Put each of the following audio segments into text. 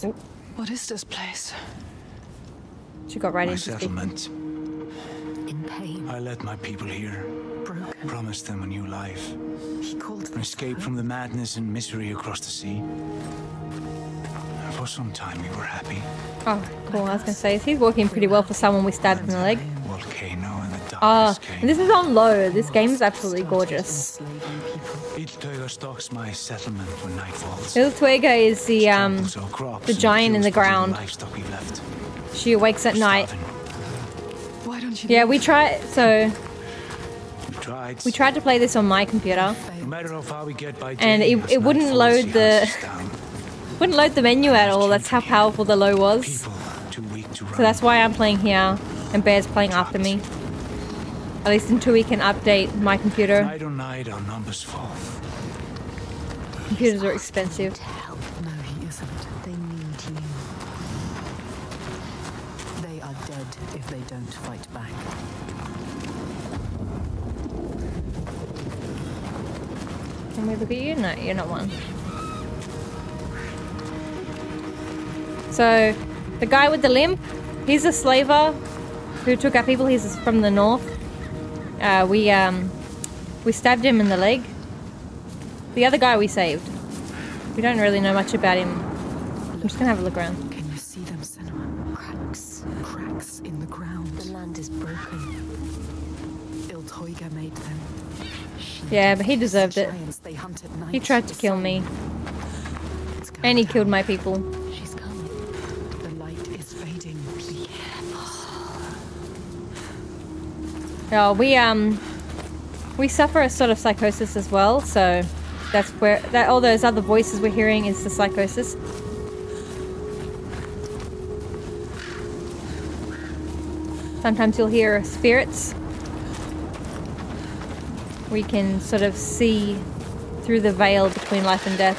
So, what is this place? She got right into settlement. In pain. I led my people here. Broken. Promised them a new life. He called them an escape from the madness and misery across the sea. For some time we were happy. Oh, cool. I was gonna say, he's walking pretty well for someone we stabbed in the leg. Ah, and this is on low. This game is absolutely gorgeous. Ilthvega stalks my settlement when night falls. Ilthvega is the giant in the ground. She awakes at night. Yeah, we tried. So we tried to play this on my computer, and it wouldn't load the wouldn't load the menu at all. That's how powerful the low was. So that's why I'm playing here, and Bear's playing after me. At least until we can update my computer. Our numbers fall. Computers are expensive. No, he isn't. They need you. They are dead if they don't fight back. Can we look at you? No, you're not one. So, the guy with the limp, he's a slaver who took our people. He's from the north. We stabbed him in the leg. The other guy we saved. We don't really know much about him. I'm just gonna have a look around. Can you see them, Senua? Cracks in the ground. The land is broken. Ilthvega made them. Yeah, but he deserved it. He tried to kill me, and he killed my people. Oh, we suffer a sort of psychosis as well, so that's where that all those other voices we're hearing is the psychosis. Sometimes you'll hear spirits. We can sort of see through the veil between life and death.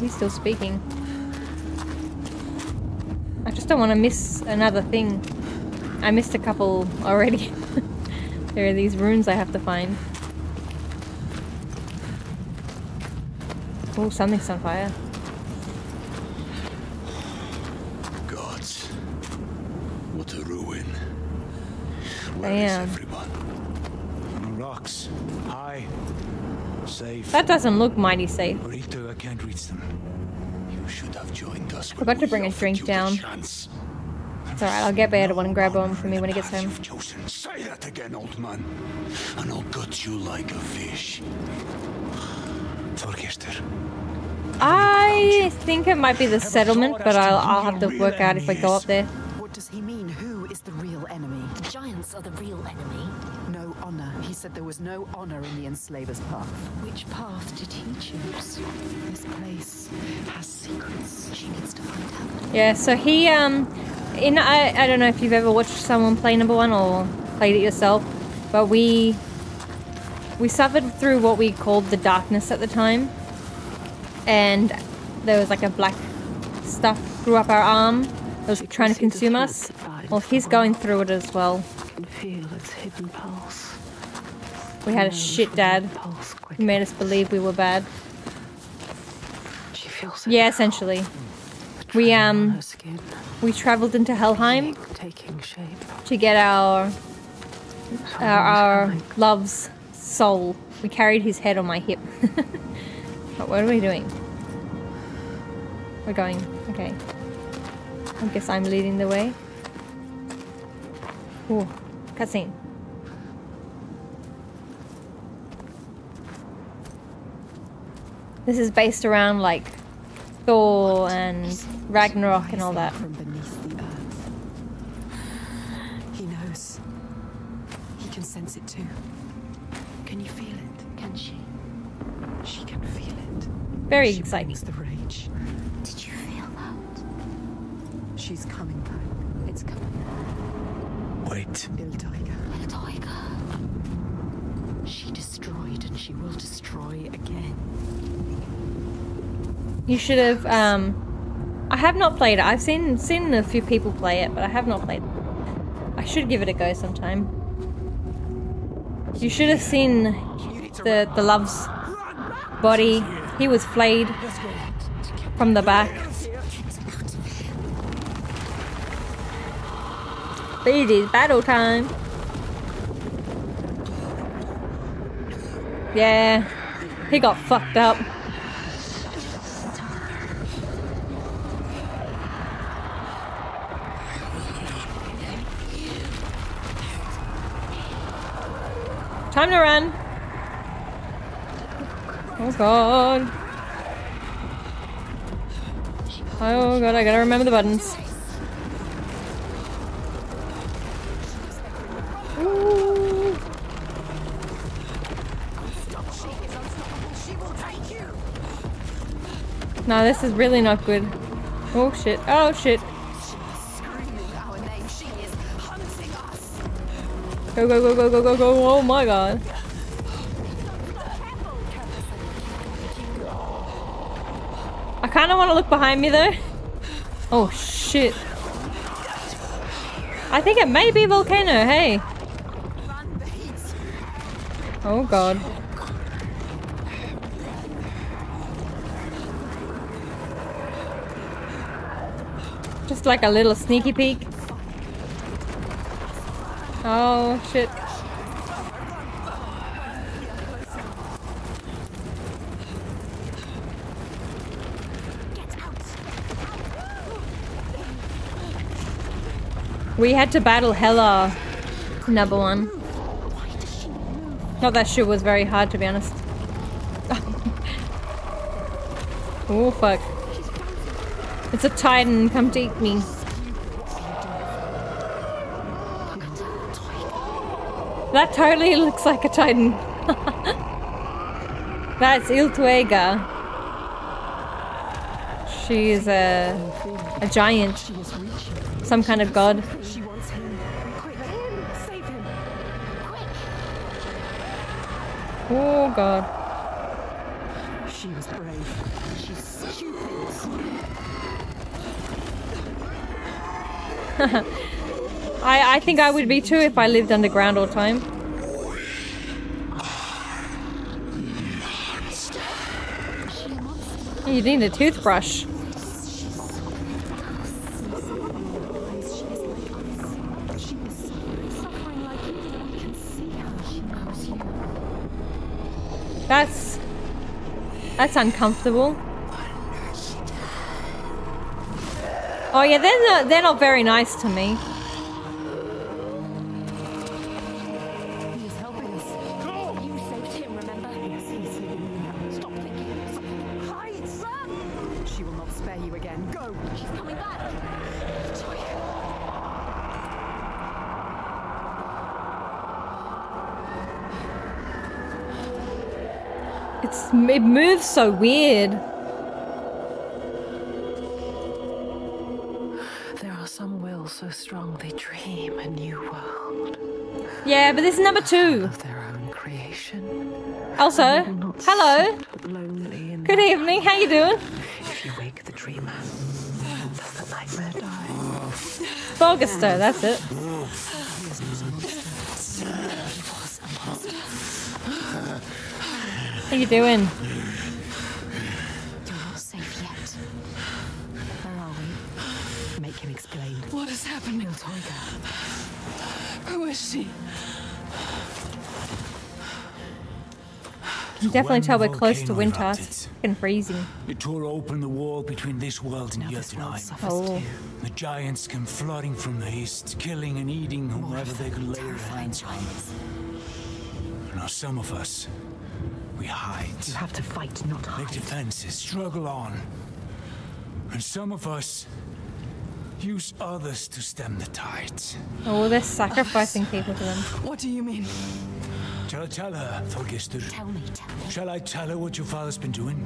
He's still speaking. I just don't want to miss another thing. I missed a couple already. There are these runes I have to find. Oh, something's on fire. Gods, what a ruin. Where is everyone? On rocks, high, safe. That doesn't look mighty safe. I can't reach them. You should have joined us. I'm about to bring a drink down. It's alright, I'll get Bear one and grab one for me when he gets home. Say that again, old man, and I'll gut you like a fish. Torchester. I think it might be the settlement, but I'll have to work out if I go up there. What does he mean? Who is the real enemy? The giants are the real enemy. No honor. He said there was no honor in the enslaver's path. Which path did he choose? This place has secrets. She needs to find out. Yeah, so he, I don't know if you've ever watched someone play number one or played it yourself, but we suffered through what we called the darkness at the time. And there was like a black stuff grew up our arm. It was trying to consume us. Well, he's going through it as well. Feel its hidden pulse. We had a shit dad who made us believe we were bad. She feels it. Yeah, essentially. We traveled into Helheim to get our love's soul. We carried his head on my hip. But what are we doing? We're going. Okay. I guess I'm leading the way. Ooh. Cutscene. This is based around like Thor and Ragnarok and all that. From beneath the earth. He knows. He can sense it too. Can you feel it? Can she? She can feel it. Very exciting. The rage. Did you feel that? She's coming back. It's coming back. Wait. She destroyed and she will destroy again. You should have I have not played it. I've seen a few people play it, but I have not played it. I should give it a go sometime. You should have seen the Love's body. He was flayed from the back. But it is battle time. Yeah, he got fucked up. Time to run. Oh god. Oh god, I gotta remember the buttons. Ooh. No, this is really not good. Oh shit, oh shit. Go, go, go, go, go, go, go, oh my god. I kind of want to look behind me though. Oh shit. I think it may be volcano, hey. Oh god. Just like a little sneaky peek. Oh shit. We had to battle Hella, number one. Not that shit was very hard, to be honest. Oh fuck. It's a titan, come to eat me. That totally looks like a titan. That's Iltuega. She is a giant. Some kind of god. Oh god. She was brave. She's stupid. I think I would be too if I lived underground all the time. You need a toothbrush. That's uncomfortable. Oh yeah, they're not very nice to me. It moves so weird. There are some wills so strong they dream a new world. Yeah, but this is number two. Of their own creation. Also, hello. Good evening. How you doing? If you wake the dreamer, let the nightmare die. Borkervirki, that's it. How you doing? You're not safe yet. Where are we? Make him explain. What has happened, Ilthvega? Who is she? You can definitely tell we're close to Wintar. It's fucking freezing. It tore open the wall between this world and the other line. Oh. The giants came flooding from the east, killing and eating whomever they could lay their hands on. Now some of us. We hide. You have to fight, not hide. Make defenses, struggle on. And some of us use others to stem the tides. Oh, they're sacrificing people to them. What do you mean? Shall I tell her, Torchester? Tell me. Shall I tell her what your father's been doing?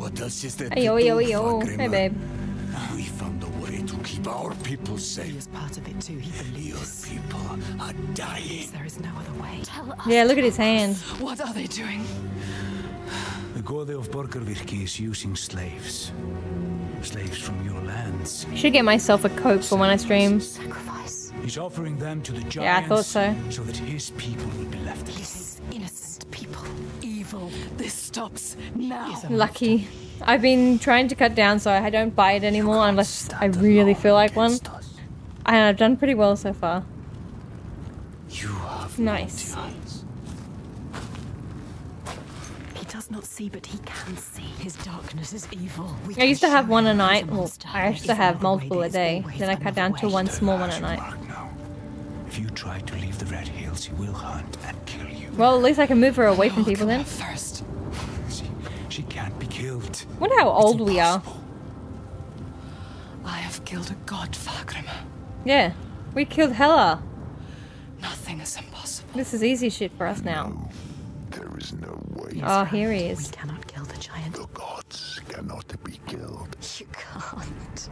What else is there to do, Fargrimr? Hey, babe. We found a way to keep our people safe. He is part of it too. Your people are dying. There is no other way. Tell us. Yeah, look at his hands. What are they doing? god of Borkervirki is using slaves. Slaves from your lands. Should get myself a coat for when I stream. Sacrifice. He's offering them to the giants. Yeah, I thought so. So that his people will be left. His innocent people. Evil. This stops now. Lucky. I've been trying to cut down so I don't buy it anymore unless I really feel like one. And I've done pretty well so far. You have nice. He does not see, but he can see. His darkness is evil. I used to have one a night. Well, I used to have multiple a day. Then I cut down to one small one at night. If you try to leave the Red Hills, he will hunt and kill you. Well, at least I can move her away from people then. First, she can't be killed. Wonder how old we are. I have killed a god, Fargrimr. Yeah, we killed Hella. Nothing is impossible. This is easy shit for us now. No, there is no way. Oh, here he is. We cannot kill the giant. The gods cannot be killed. You can't.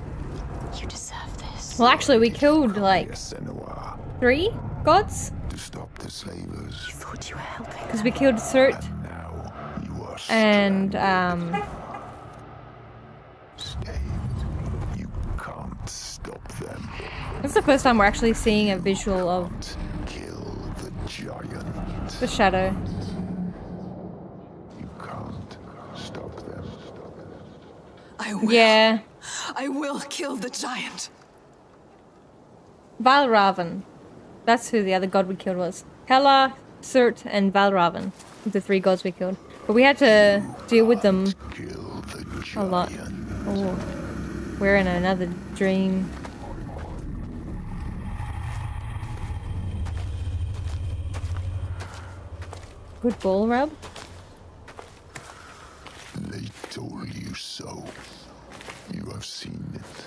You deserve this. Well, actually, we killed like 3 gods. To stop the slavers. You thought you were helping. Because we killed Surt. And now you are stranded. And You can't stop them. That's the first time we're actually seeing a visual of. Giant. The shadow. You can't stop them. I will. Yeah. I will kill the giant. Valravn. That's who the other god we killed was. Hela, Surt, and Valravn. The 3 gods we killed. But we had to deal with them a lot. Oh. We're in another dream. Good ball rub. They told you so. You have seen it.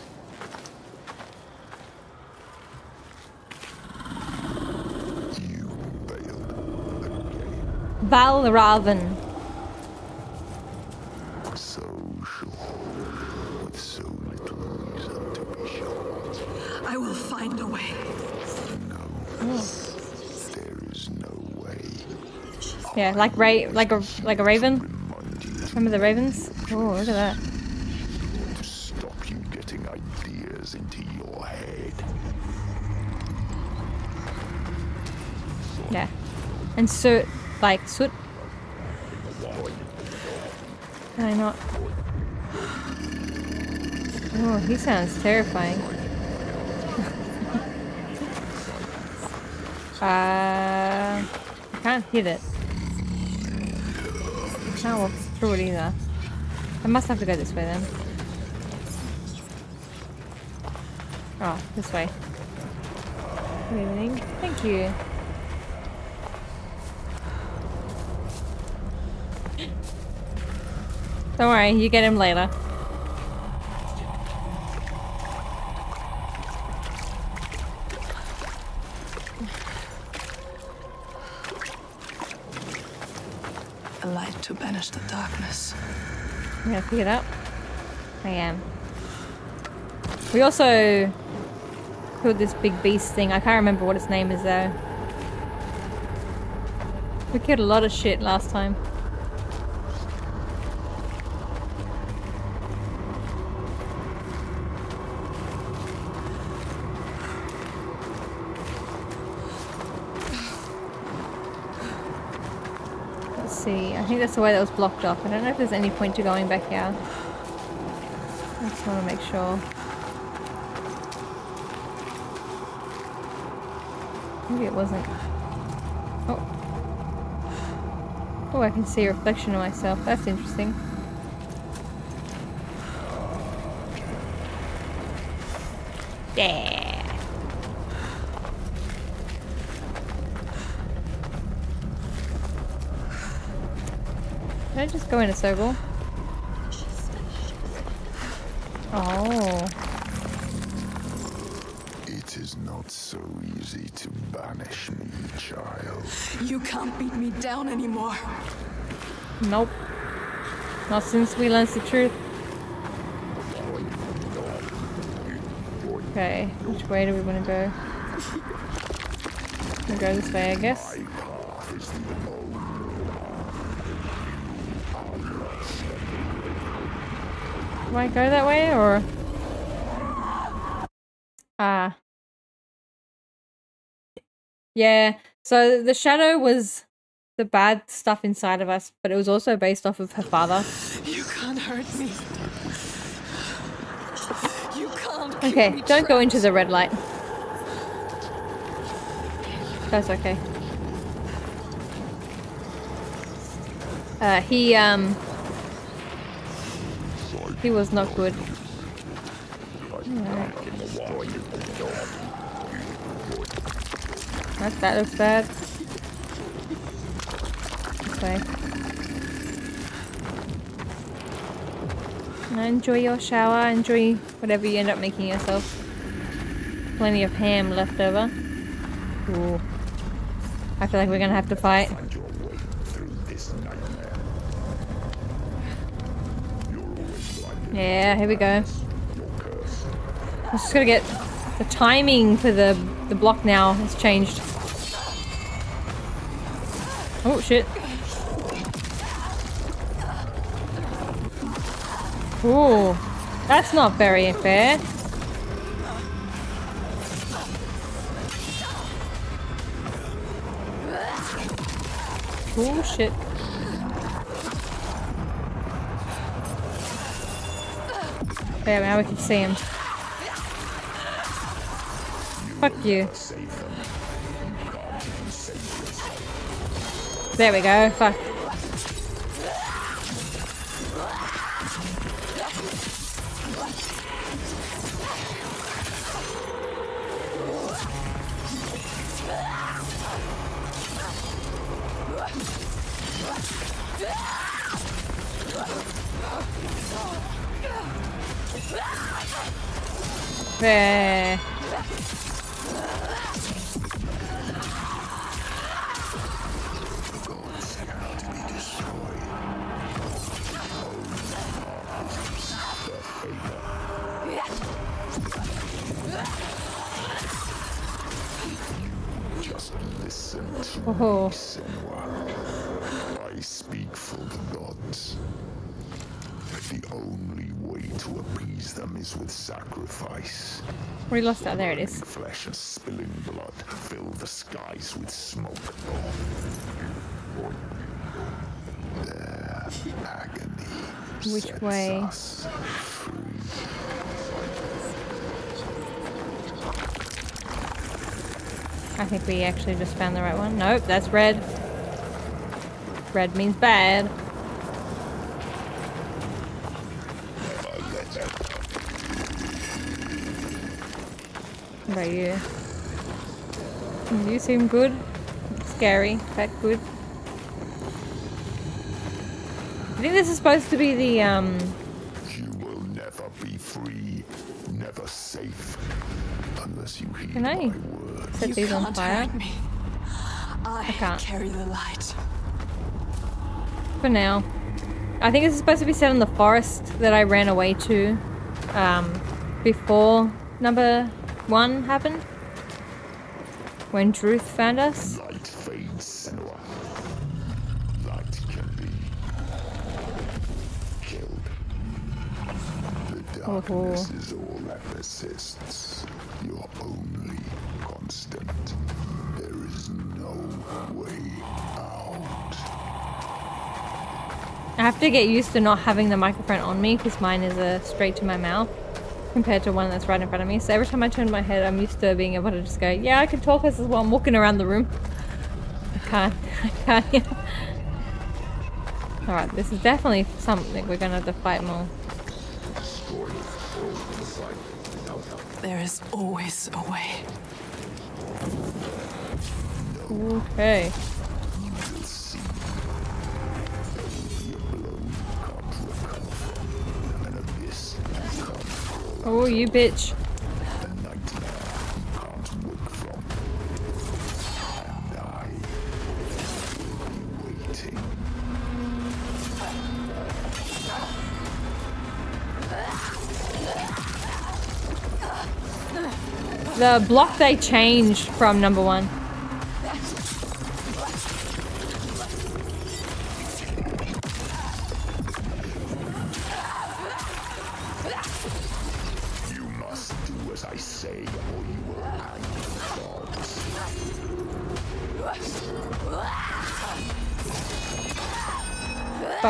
You failed again. Valravn. So sure, with so little reason to be sure. I will find a way. No. Oh. Yeah, like a raven. Remember the ravens? Oh, look at that. To stop you getting ideas into your head. Yeah, and so like soot. Why not? Oh, he sounds terrifying. I can't hit it. I can't walk through it either. I must have to go this way then. Oh, this way. Good evening. Thank you. Don't worry, you get him later. To banish the darkness. I'm gonna pick it up. I am. We also killed this big beast thing. I can't remember what its name is though. We killed a lot of shit last time. I think that's the way that was blocked off. I don't know if there's any point to going back here. I just want to make sure. Maybe it wasn't. Oh. Oh, I can see a reflection of myself. That's interesting. Yeah. Can I just go in a circle? Oh. It is not so easy to banish me, child. You can't beat me down anymore. Nope. Not since we learned the truth. Okay, which way do we want to go? We'll go this way, I guess. Do I go that way or? Ah. Yeah, so the shadow was the bad stuff inside of us, but it was also based off of her father. You can't hurt me. You can't. Okay, don't go into the red light. That's okay. He was not good. Right. That looks bad. Okay. Enjoy your shower. Enjoy whatever you end up making yourself. Plenty of ham left over. Ooh. I feel like we're gonna have to fight. Yeah, here we go. I'm just gonna get the timing for the block now has changed. Oh shit. Ooh, that's not very fair. Oh shit. There, now we can see him. Fuck you. There we go, fuck. There. Just listen to me, Senua. I speak for the gods. The only way to appease them is with sacrifice. We lost that. There it is. Flesh and spilling blood fill the skies with smoke. Their agony. Which sets way? Us free. I think we actually just found the right one. Nope, that's red. Red means bad. About you? You seem good. Scary, but good. I think this is supposed to be the You will never be free, never safe, unless you heed my words. Set these on fire. I can't carry the light. For now, I think this is supposed to be set in the forest that I ran away to, before number 1 happened when Druth found us. Light fades, Senua. Light can be killed. The darkness is all that persists. Your only constant. There is no way out. I have to get used to not having the microphone on me because mine is straight to my mouth, compared to one that's right in front of me. So every time I turn my head, I'm used to being able to just go, yeah, I can talk as well. I'm walking around the room. I can't. Alright, this is definitely something we're gonna have to fight more. There is always a way. Okay. Oh, you bitch. The block they changed from number 1.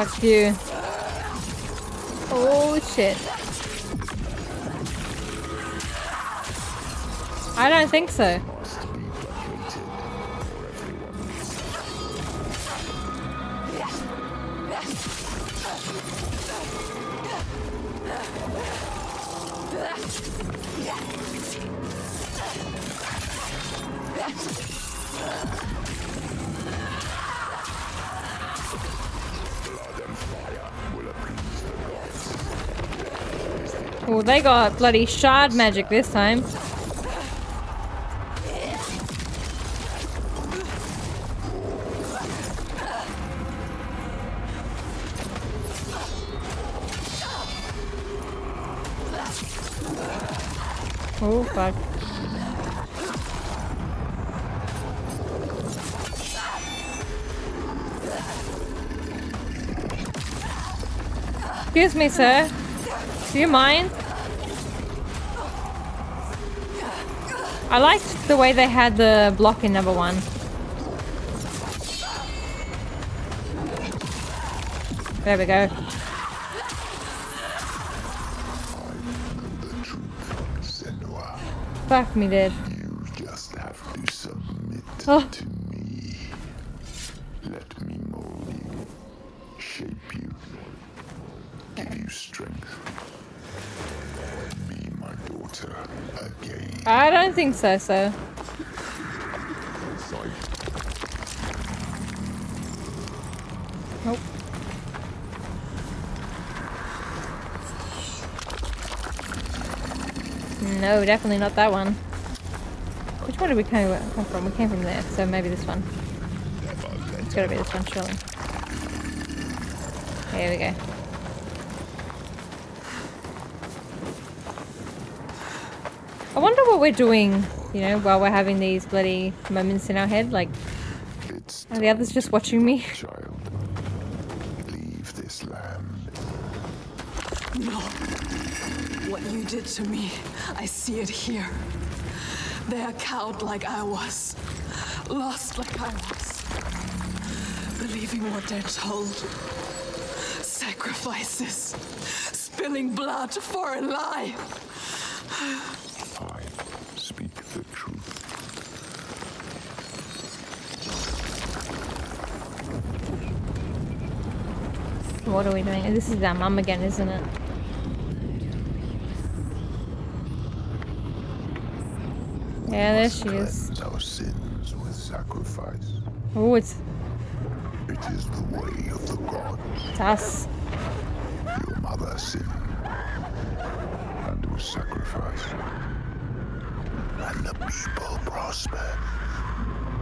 fuck, dude. Oh shit. I don't think so. Oh, they got bloody shard magic this time. Oh, fuck. Excuse me, sir. Do you mind? I liked the way they had the block in number one. There we go. Fuck me, dude. You just have to submit to me. Let me mold you, shape you, give you strength. Be my daughter again. I don't think so, sir. Nope. No, definitely not that one. Which one did we come from? We came from there, so maybe this one. It's gotta be this one, surely. Here we go. I wonder what we're doing, you know, while we're having these bloody moments in our head. Like, are the others just watching me? Child, leave this land. No. What you did to me, I see it here. They are cowed like I was, lost like I was, believing what they're told. Sacrifices, spilling blood for a lie. I speak the truth. What are we doing? This is our mum again, isn't it? Yeah, there she is. Our sins with sacrifice. Oh, it is the way of the gods. It's us. Your mother sinned and was sacrificed, and the people prospered.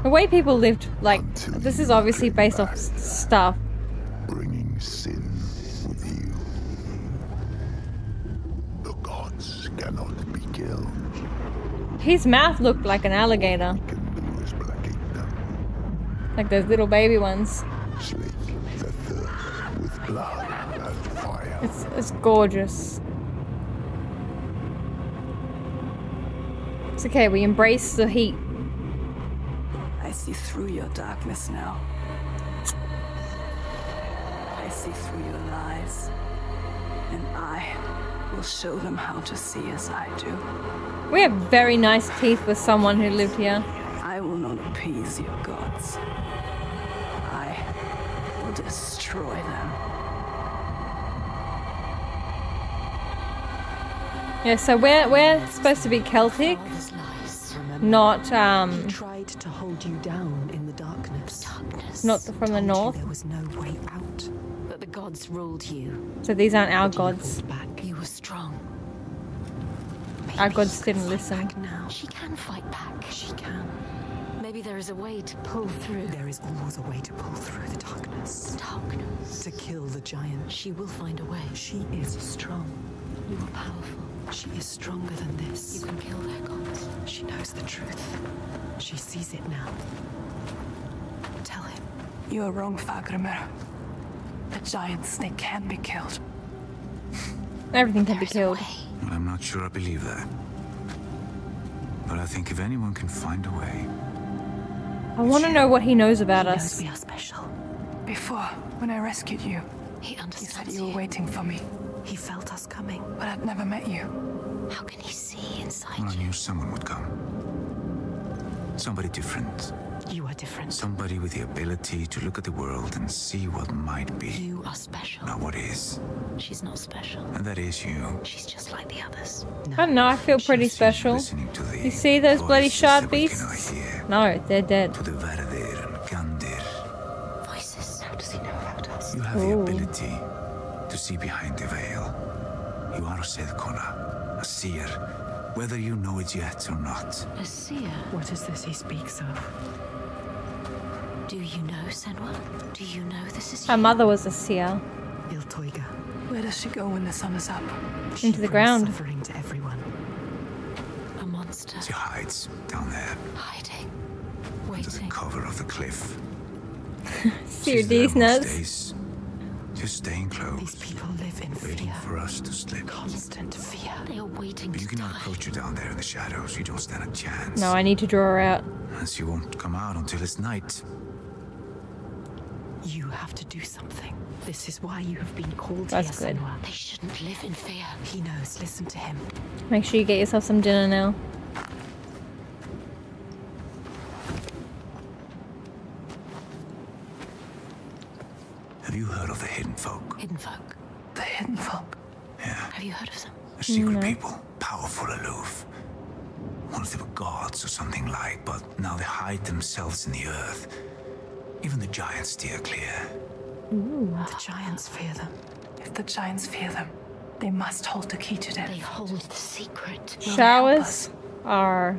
The way people lived, like, until this is obviously based off stuff. Bringing sin with you. The gods cannot be killed. His mouth looked like an alligator. Like those little baby ones. It's gorgeous. It's okay, we embrace the heat. I see through your darkness now. I see through your lies. And I will show them how to see as I do. We have very nice teeth with someone who lived here. I will not appease your gods. I will destroy them. Yeah, so we're supposed to be Celtic, not tried to hold you down in the darkness. Not from the north. There was no way out, but the gods ruled you. So these aren't our gods. You were strong. Our gods didn't listen. Now. She can fight back. She can. Maybe there is a way to pull through. There is always a way to pull through the darkness. To kill the giant. She will find a way. She is strong. You are powerful. She is stronger than this. You can kill their gods. She knows the truth. She sees it now. Tell him. You are wrong, Fargrimr. The giant snake can be killed. Everything can be killed. Well, I'm not sure I believe that. But I think if anyone can find a way... I want to know what he knows about us. He knows we are special. Before, when I rescued you, He understands. He said you were waiting for me. He felt us coming. But I'd never met you. How can he see inside you? Well, I knew someone would come. Somebody different. You are different. Somebody with the ability to look at the world and see what might be. You are special. Now what is? She's not special. And that is you. She's just like the others. No. I don't know, I feel pretty special. You see those bloody shard beasts? No, they're dead. To the Varadir and Kandir. Voices. How does he know about us? You have the ability to see behind the veil. You are a sedkona, a seer, whether you know it yet or not. A seer? What is this he speaks of? Do you know, Senua? Do you know this is her mother was a seer. Iltuega. Where does she go when the sun is up? Into the ground. Suffering to everyone. A monster. She hides down there. Hiding. Waiting. Under the cover of the cliff. She's there most days. Just staying close. These people live in fear. Waiting for us to slip. Constant fear. They are waiting to die. But you cannot approach her down there in the shadows. You don't stand a chance. No, I need to draw her out. And she won't come out until it's night. You have to do something. This is why you have been called here, Senua. They shouldn't live in fear. He knows. Listen to him. Make sure you get yourself some dinner now. Have you heard of the hidden folk? Hidden folk? The hidden folk? Yeah. Have you heard of them? A secret people. Powerful, aloof. Once they were gods or something like, but now they hide themselves in the earth. Even the giants steer clear. Ooh. The giants fear them. If the giants fear them, they must hold the key to them. They hold the secret. Showers are...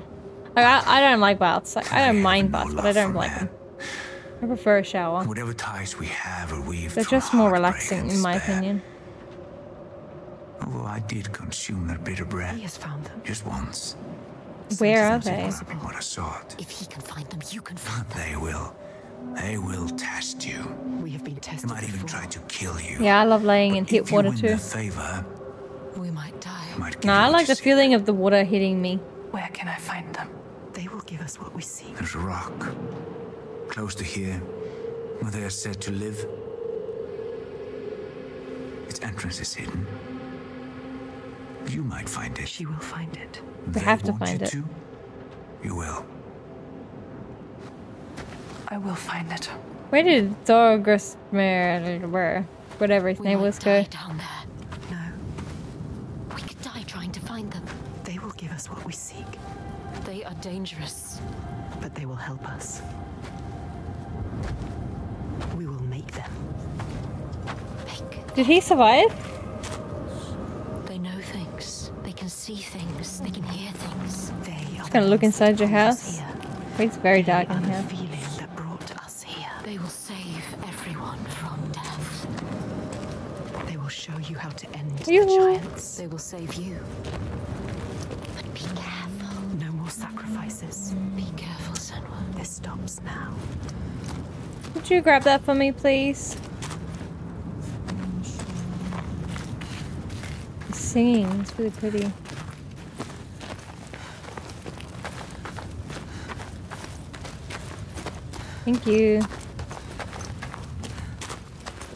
I don't like baths. Like, I don't mind baths, but I don't like them. I prefer a shower. Whatever ties we have or weave, they're just more relaxing in my opinion. Although I did consume their bitter breath. He has found them. Just once. Where are they? What I sought. If he can find them, you can find them. They will. They will test you. We have been tested. They might even try to kill you. Yeah, I love laying in hot water too. Favor, we might die. No, I like the feeling of the water hitting me. Where can I find them? They will give us what we see. There's a rock close to here where they are said to live. Its entrance is hidden. You might find it. She will find it. They have to find it. You will. I will find it. Where did Thorgrim, whatever his name was, go? Down there. No. We could die trying to find them. They will give us what we seek. They are dangerous, but they will help us. We will make them. Did he survive? They know things. They can see things. They can hear things. They are gonna look inside your house. It's very dark in here. You how to end the giants. They will save you. But be careful. No more sacrifices. Be careful, Senua. This stops now. Would you grab that for me, please? It's singing. It's really pretty. Thank you.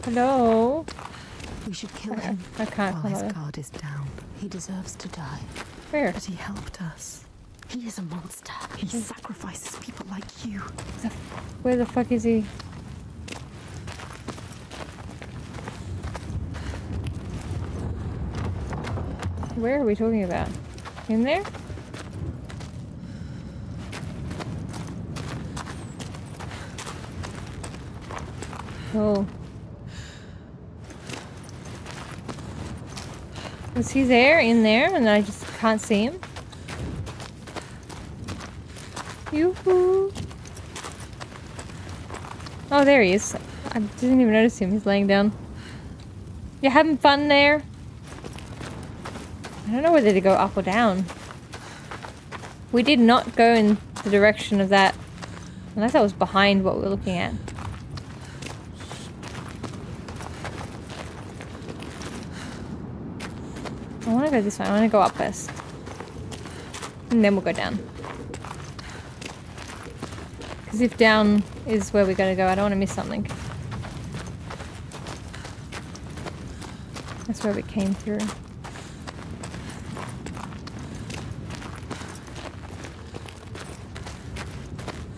Hello? We should kill him. I can't. While his guard is down, he deserves to die. Fair. But he helped us. He is a monster. He sacrifices people like you. Where the fuck is he? Where are we talking about? In there? Oh. Was he there, in there, and I just can't see him? Yoo-hoo! Oh, there he is. I didn't even notice him. He's laying down. You're having fun there? I don't know whether to go up or down. We did not go in the direction of that. Unless that was behind what we were looking at. I want to go this way. I want to go up first. And then we'll go down. Because if down is where we're going to go, I don't want to miss something. That's where we came through.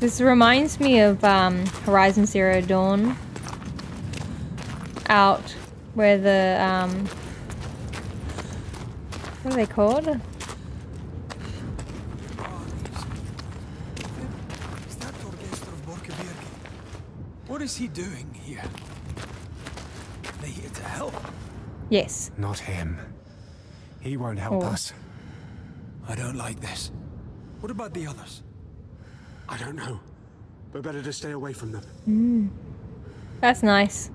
This reminds me of Horizon Zero Dawn, out where the what are they called? Is that Torchester of Borkervirki? What is he doing here? Are they here to help? Yes. Not him. He won't help us. I don't like this. What about the others? I don't know. But better to stay away from them. Mm. That's nice.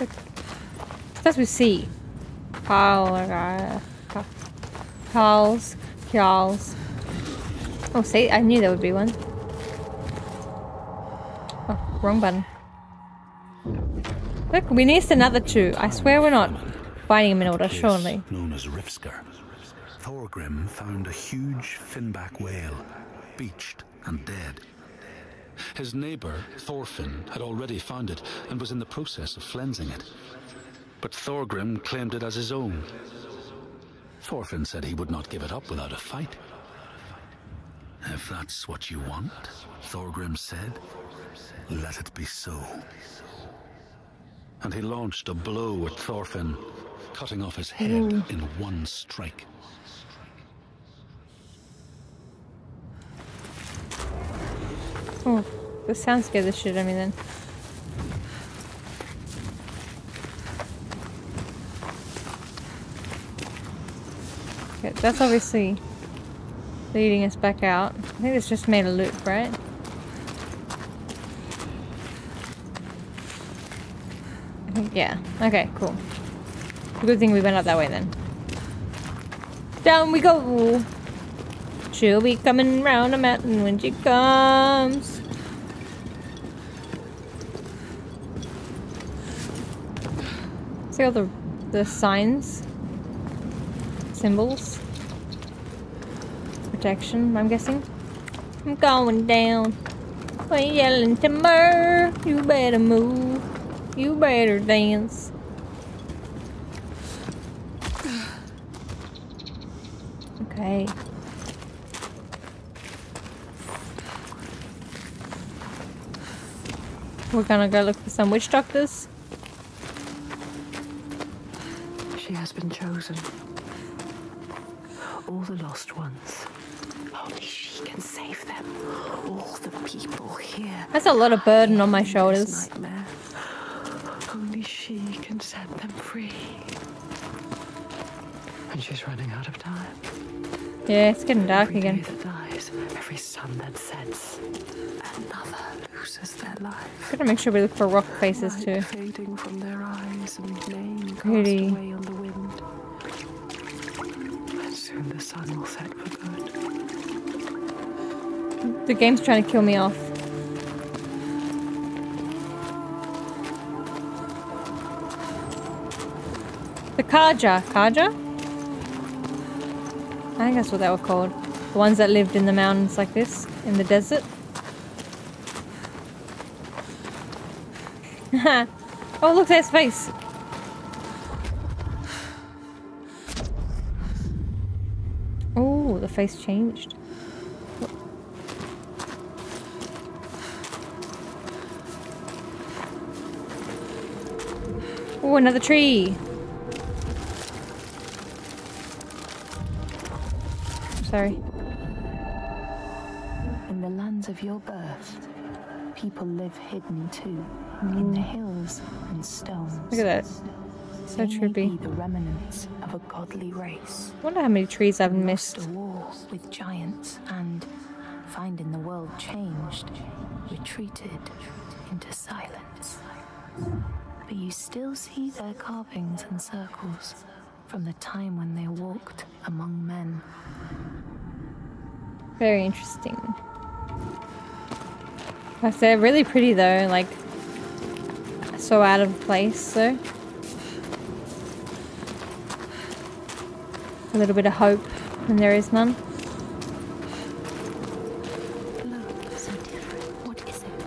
Look. Starts with C. Carls. Oh, see, I knew there would be one. Oh, wrong button. Look, we need another two. I swear we're not finding them in order, surely. Known as Rifskar. Thorgrim found a huge finback whale, beached and dead. His neighbour, Thorfinn, had already found it and was in the process of flensing it. But Thorgrim claimed it as his own. Thorfinn said he would not give it up without a fight. If that's what you want, Thorgrim said, let it be so. And he launched a blow at Thorfinn, cutting off his head in one strike. Oh, this sounds good, this shit, I mean, then. Okay, that's obviously leading us back out. I think it's just made a loop, right? I think, yeah. Okay, cool. Good thing we went up that way, then. Down we go! She'll be coming round a mountain when she comes. See all the signs? Symbols? Protection, I'm guessing. I'm going down. We're yelling timber. You better move. You better dance. Okay. We're gonna go look for some witch doctors. She has been chosen. All the lost ones. Only she can save them. All the people here. That's a lot of burden on my shoulders. Nightmare. Only she can set them free. And she's running out of time. Yeah, it's getting dark again. Every day that dies, every sun that sets, another. Their life. Gotta make sure we look for rock faces too. Fading from their eyes and name cast away on the wind. And soon the sun will set for good. The game's trying to kill me off. The Kaja. Kaja? I think that's what they were called. The ones that lived in the mountains like this, in the desert. Oh, look, there's face. Oh, the face changed. Oh, another tree. Sorry. In the lands of your birth, people live hidden too. In the hills and stones. Look at that. So trippy. The remnants of a godly race. Wonder how many trees I've missed. A war with giants and finding the world changed, retreated into silence. But you still see their carvings and circles from the time when they walked among men. Very interesting. They're really pretty though, like so out of place though. A little bit of hope when there is none. Look, so different. What is it?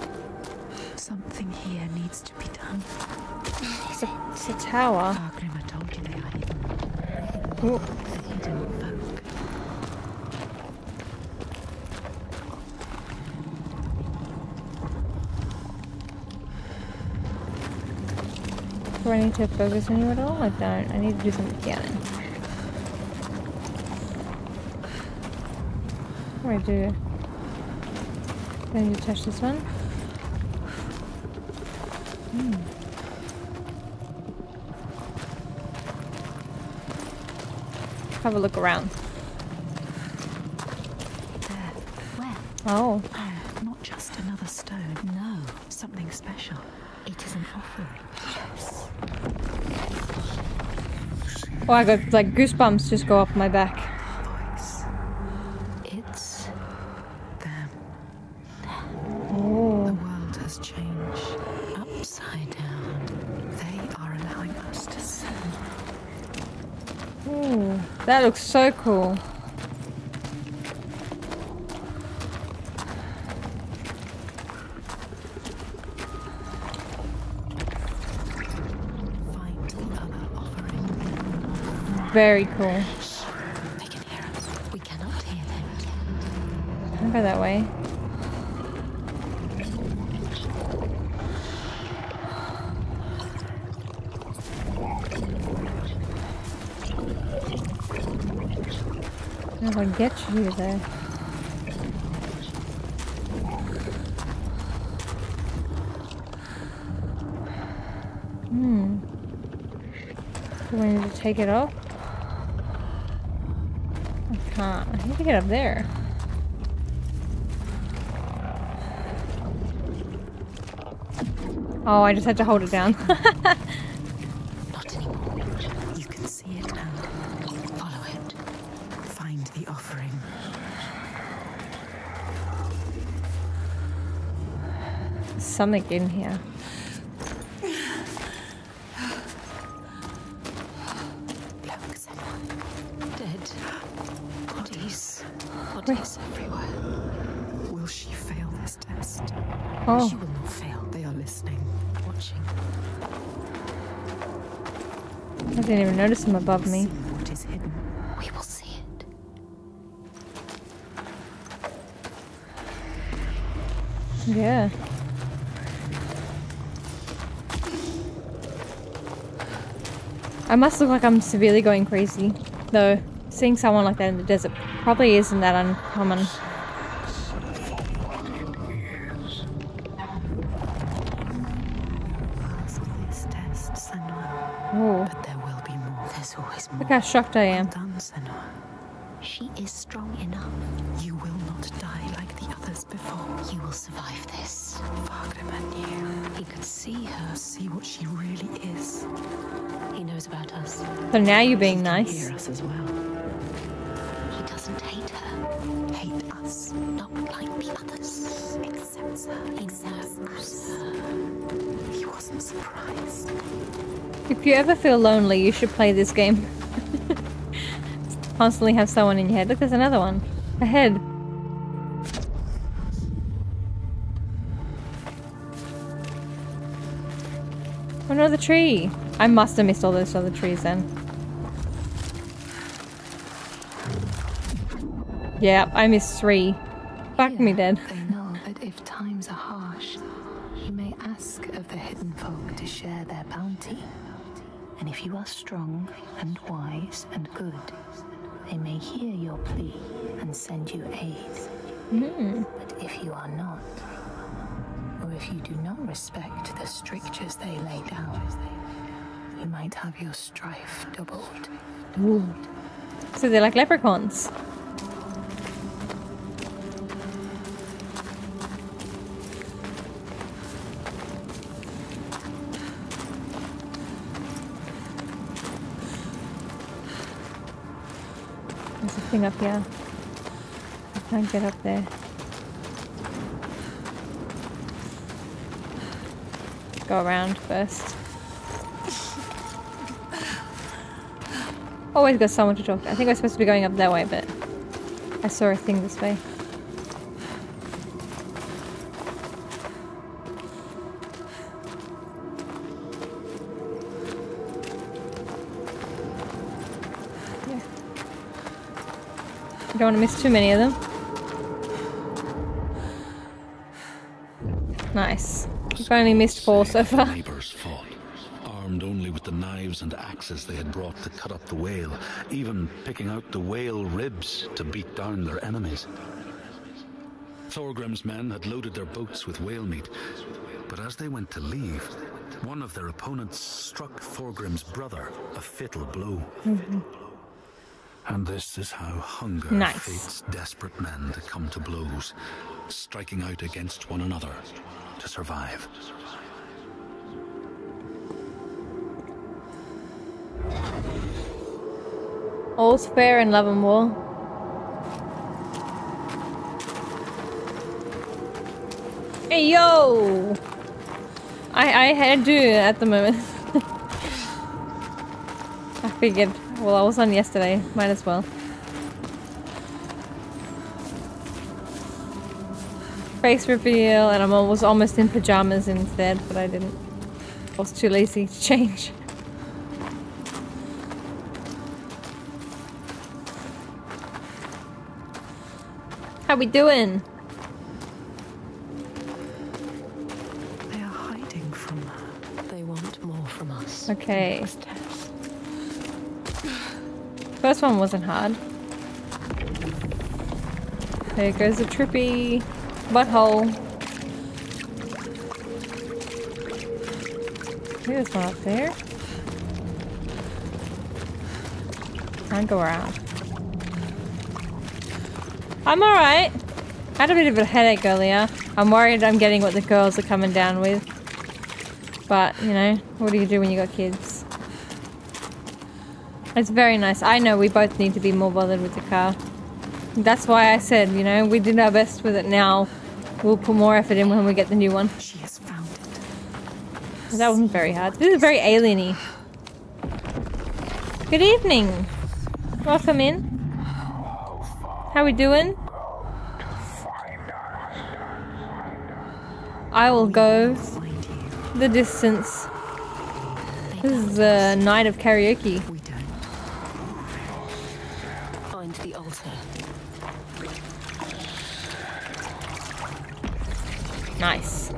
Something here needs to be done. It's a tower. Fargrimr told you they hide. Oh. Do I need to focus on you at all? I don't. I need to do some cannon. What do I do? Do I need to touch this one? Hmm. Have a look around. Where? Oh. Not just another stone. No. Something special. It is an offering. Yes. Oh, I got like goosebumps just go up my back. It's them. Oh. The world has changed upside down. They are allowing us to see. Ooh. That looks so cool. Find the other offering. Very cool. Shh. They can hear us. We cannot hear them. I'll go that way. I'll get you there. Hmm. Do I need to take it off? I can't. I need to get up there. Oh, I just had to hold it down. Something in here. Look, someone dead. Bodies everywhere. Will she fail this test? Oh. She will not fail. They are listening, watching. I didn't even notice them above me. What is hidden? We will see it. Yeah. I must look like I'm severely going crazy, though seeing someone like that in the desert probably isn't that uncommon. Ooh. Look how shocked I am. She is strong enough. You will not die like the others before. You will survive this. Fargrimr knew. He could see her, see what she really is. He knows about us. So now you're being nice. He can hear us as well. He doesn't hate her. Hate us. Not like the others. Accepts her. He knows her. He wasn't surprised. If you ever feel lonely, you should play this game. Constantly have someone in your head. Look, there's another one. A head. Oh, another tree. I must have missed all those other trees then. Yeah, I missed three. Fuck me then. They know that if times are harsh, you may ask of the hidden folk to share their bounty. And if you are strong and wise and good, they may hear your plea and send you aid. But if you are not, or if you do not respect the strictures they lay down, you might have your strife doubled. Ooh. So they're like leprechauns. There's a thing up here. I can't get up there. Go around first. Always got someone to talk to. I think I was supposed to be going up that way, but I saw a thing this way. I don't want to miss too many of them. Nice. We've only missed 4 so far. The neighbors fought, armed only with the knives and axes they had brought to cut up the whale, even picking out the whale ribs to beat down their enemies. Thorgrim's men had loaded their boats with whale meat, but as they went to leave, one of their opponents struck Thorgrim's brother a fatal blow. Mm-hmm. And this is how hunger fates desperate men to come to blows, striking out against one another to survive. All's fair in love and war. Hey yo! I do at the moment. I figured. Well, I was on yesterday. Might as well. Face reveal, and I was almost in pajamas instead, but I didn't. I was too lazy to change. How we doing? They are hiding from her. They want more from us. Okay. First one wasn't hard. There goes the trippy butthole. There's one up there. Can't go around. I'm alright. I had a bit of a headache earlier. I'm worried I'm getting what the girls are coming down with. But, you know, what do you do when you got kids? It's very nice. I know we both need to be more bothered with the car. That's why I said, you know, we did our best with it now. We'll put more effort in when we get the new one. She has found it. That wasn't very hard. This is very alien-y. Good evening. Welcome in. How we doing? I will go the distance. This is the night of karaoke. Nice.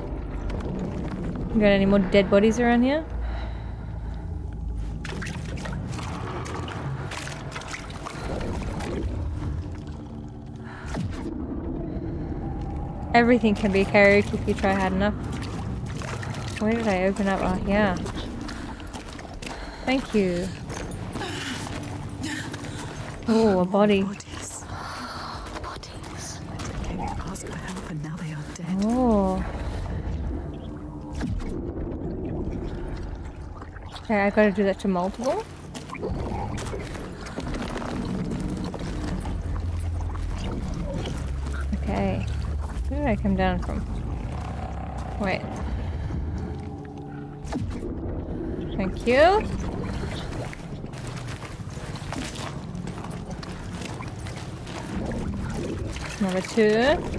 Got any more dead bodies around here? Everything can be karaoke if you try hard enough. Where did I open up? Oh, yeah. Thank you. Oh, a body. Oh. Okay, I gotta do that to multiple. Okay. Where did I come down from? Wait. Thank you. Number 2.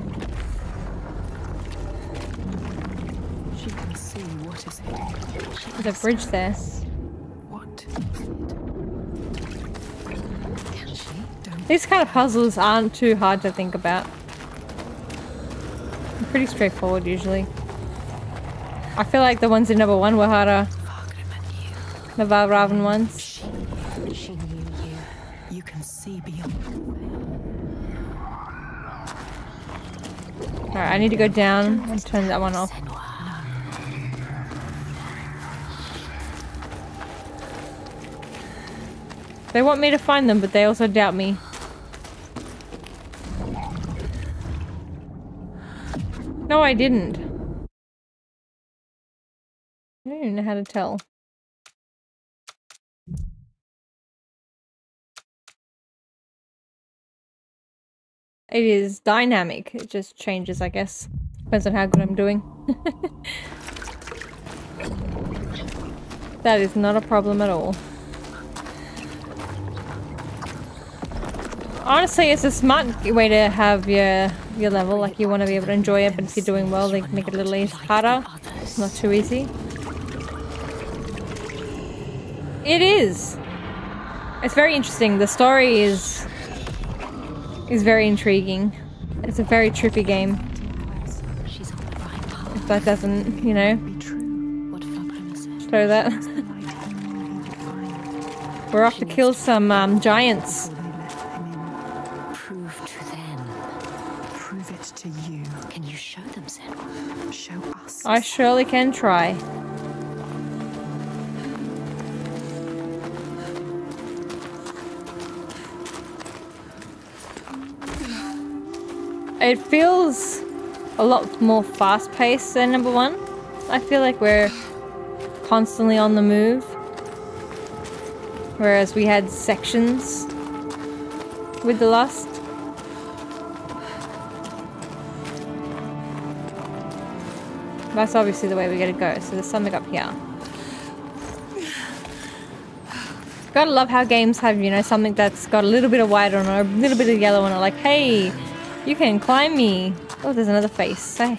There's a bridge there. What? These kind of puzzles aren't too hard to think about. They're pretty straightforward usually. I feel like the ones in number 1 were harder. The Valravn ones. She knew you. You can see beyond. Alright, I need to go down and turn that one off. They want me to find them, but they also doubt me. No, I didn't. I don't even know how to tell. It is dynamic. It just changes, I guess. Depends on how good I'm doing. That is not a problem at all. Honestly, it's a smart way to have your level, like you want to be able to enjoy it, but if you're doing well, they can make it a little harder. It's not too easy. It is! It's very interesting. The story is is very intriguing. It's a very trippy game. If that doesn't, you know, show that. We're off to kill some giants. Prove to them. Prove it to you. Can you show them, Senua? Show us. I surely can try. It feels a lot more fast-paced than number one. I feel like we're constantly on the move, whereas we had sections with the last. That's obviously the way we gotta go, so there's something up here. Gotta love how games have, you know, something that's got a little bit of white on it, a little bit of yellow on it, like, hey, you can climb me. Oh, there's another face. Hey.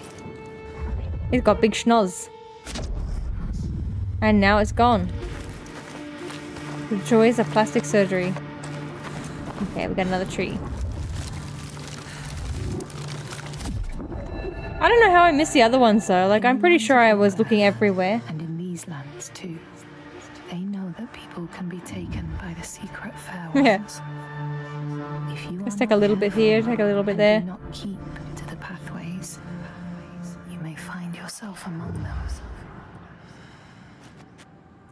He's got big schnoz. And now it's gone. The joys of plastic surgery. Okay, we got another tree. I don't know how I missed the other ones though. Like, I'm pretty sure I was looking everywhere. And in these lands too, they know that people can be taken by the secret fair ones. Yeah. Let's take a little bit here, take a little bit there. Do not keep to the pathways. You may find yourself among those.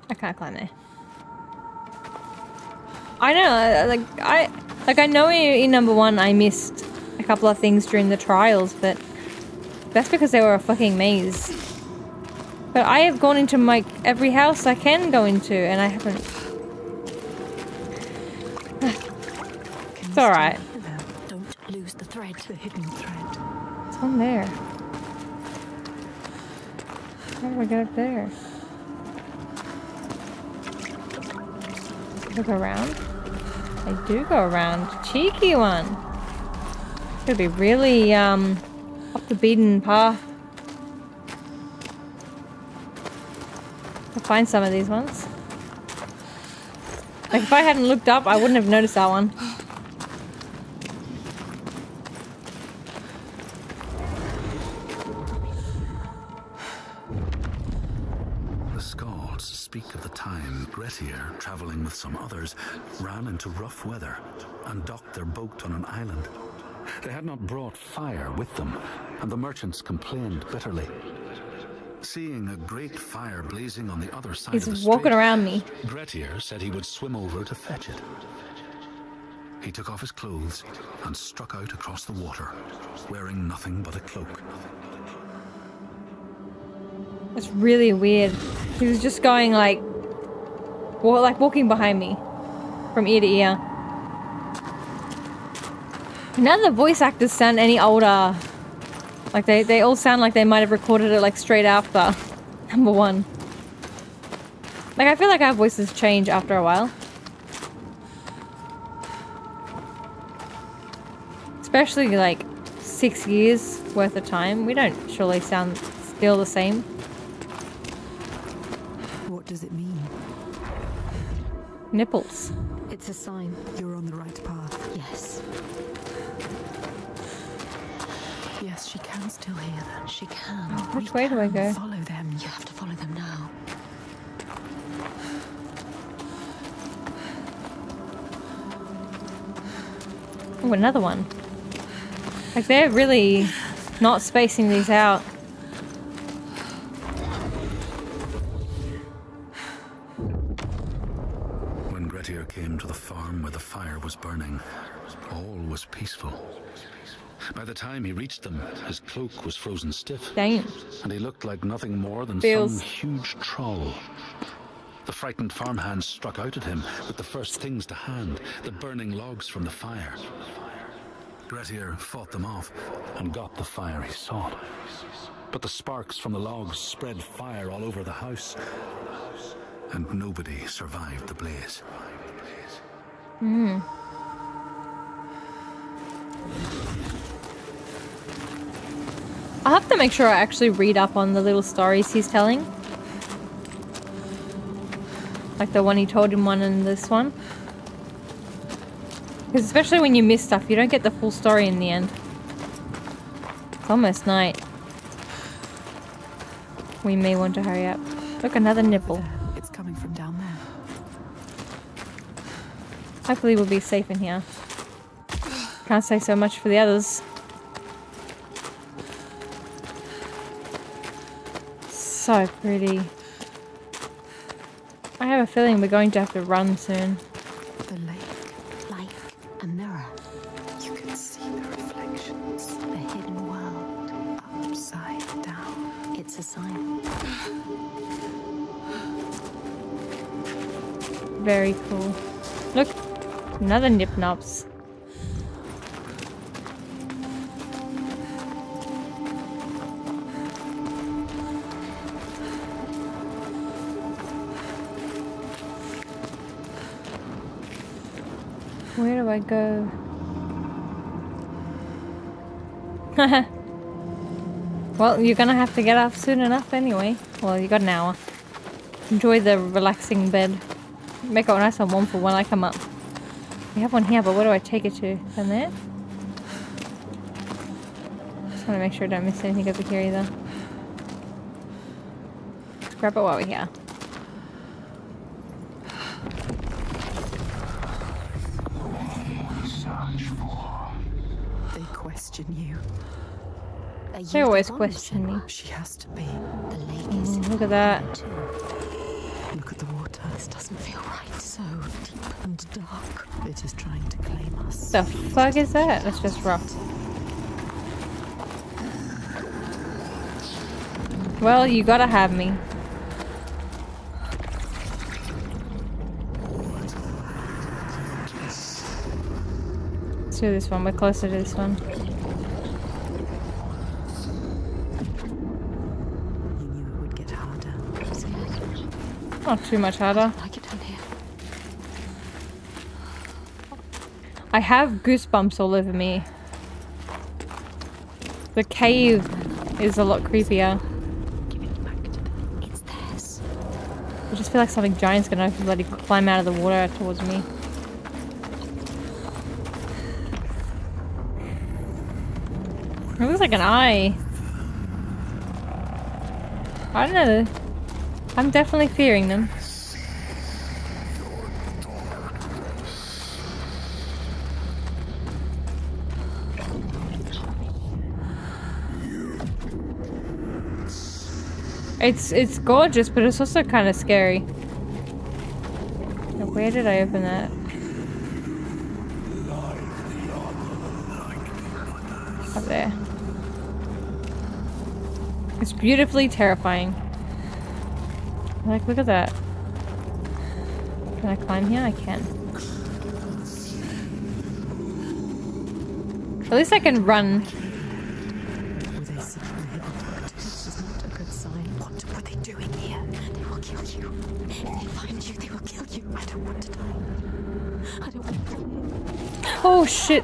I can't climb there. I know, like I know in number one I missed a couple of things during the trials, but that's because they were a fucking maze. But I have gone into my every house I can go into, and I haven't. It's alright. Don't lose the thread. The hidden thread. It's on there. How do I get up there? Look around. I do go around. Cheeky one. Gotta be really up the beaten path. I'll find some of these ones. Like if I hadn't looked up, I wouldn't have noticed that one. Grettir, travelling with some others, ran into rough weather and docked their boat on an island. They had not brought fire with them, and the merchants complained bitterly. Seeing a great fire blazing on the other side of the street, walking around me, Grettir said he would swim over to fetch it. He took off his clothes and struck out across the water, wearing nothing but a cloak. It's really weird. He was just going like, well, like walking behind me from ear to ear. None of the voice actors sound any older. Like they all sound like they might have recorded it like straight after number one. Like I feel like our voices change after a while. Especially like 6 years worth of time. We don't surely sound still the same. What does it mean? Nipples. It's a sign. You're on the right path. Yes. Yes, she can still hear them. She can. Oh, which way do I go? Follow them. You have to follow them now. Oh, another one. Like they're really not spacing these out. Came to the farm where the fire was burning. All was peaceful. By the time he reached them, his cloak was frozen stiff. Damn. And he looked like nothing more than some huge troll. The frightened farmhands struck out at him with the first things to hand, the burning logs from the fire. Grettir fought them off and got the fire he sought. But the sparks from the logs spread fire all over the house, and nobody survived the blaze. Mm. I'll have to make sure I actually read up on the little stories he's telling. Like the one he told in one and this one. Because especially when you miss stuff, you don't get the full story in the end. It's almost night. We may want to hurry up. Look, another nipple. It's coming from down there. Hopefully we'll be safe in here. Can't say so much for the others. So pretty. I have a feeling we're going to have to run soon. The lake, like a mirror. You can see the reflections, the hidden world, upside down. It's a sign. Very cool. Look, another nip-nops. Where do I go? Well, you're gonna have to get up soon enough anyway. Well, you got an hour. Enjoy the relaxing bed. Make it nice and warm for when I come up. We have one here, but where do I take it to? Down there? Just wanna make sure I don't miss anything over here either. Let's grab it while we're here. You. You they always question me. She has to be. The lake is look at that. Too. Look at the water. This doesn't feel right. So deep and dark. It is trying to claim us. The fuck is that? That's just rock. Well, you gotta have me. Let's do this one. We're closer to this one. Not too much harder. I like it down here. I have goosebumps all over me. The cave is a lot creepier. Give it back to them. It's theirs. I just feel like something giant's gonna bloody climb out of the water towards me. It looks like an eye. I don't know. I'm definitely fearing them. It's gorgeous, but it's also kind of scary. Now, where did I open that? Up there. It's beautifully terrifying. Like, look at that. Can I climb here? I can. At least I can run. Oh shit!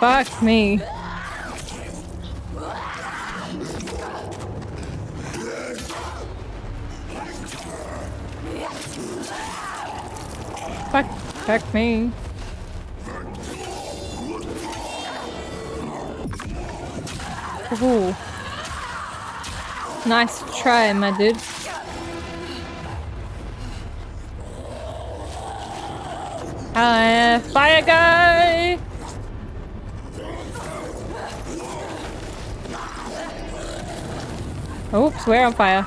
Fuck me. Fuck me. Ooh. Nice try, my dude. Fire guy! Oops, we're on fire.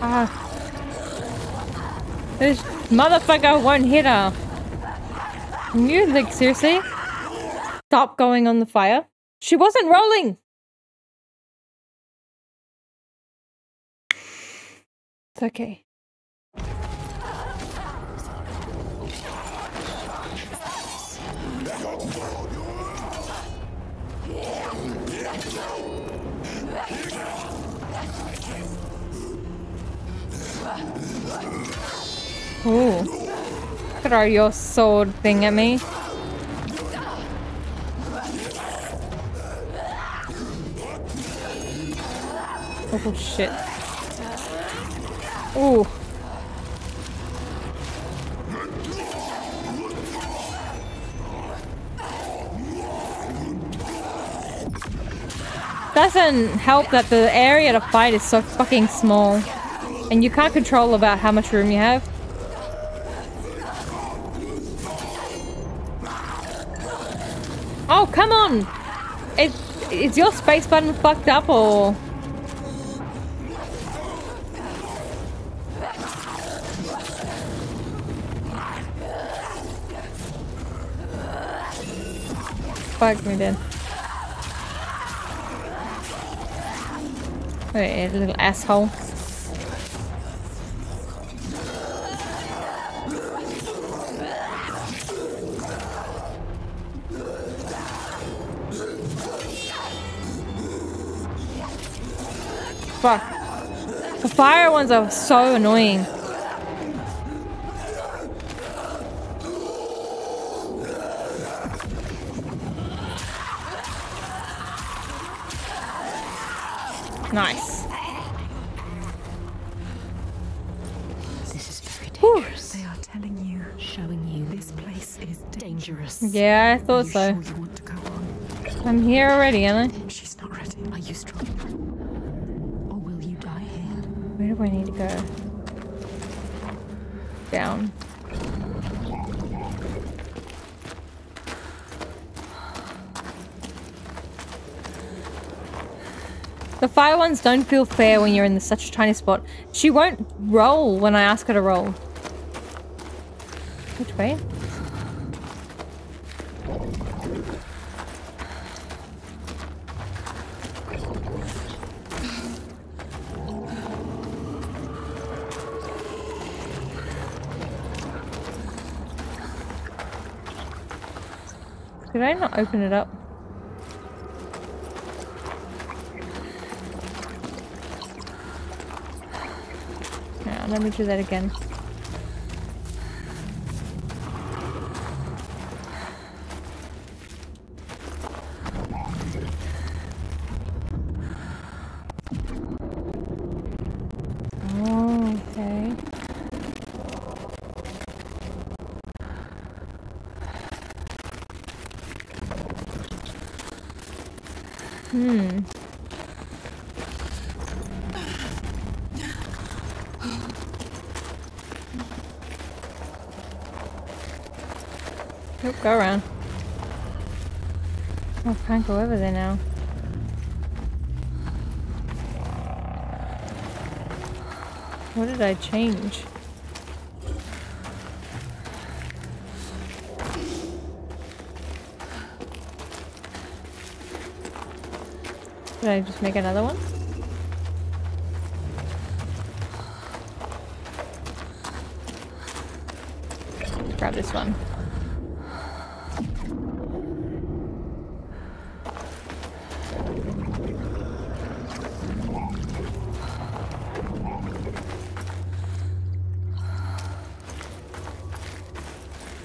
Ah. This motherfucker won't hit her. You, like, seriously? Stop going on the fire? She wasn't rolling! It's okay. Ooh. Throw your sword thing at me. Oh shit. Oh. Doesn't help that the area to fight is so fucking small. And you can't control about how much room you have. Oh, come on! Is your space button fucked up or...? Fuck me then. Wait, little asshole. Fuck. The fire ones are so annoying. Nice. This is very dangerous. They are telling you, showing you this place is dangerous. Yeah, I thought so. Sure you want to go on? I'm here already, aren't I? She's not ready. Are you strong? Or will you die here? Where do I need to go? Down. The fire ones don't feel fair when you're in such a tiny spot. She won't roll when I ask her to roll. Which way? Did I not open it up? Let me do that again. Oh, okay. Hmm. Go around. Oh, I can't go over there now. What did I change? Did I just make another one? Let's grab this one.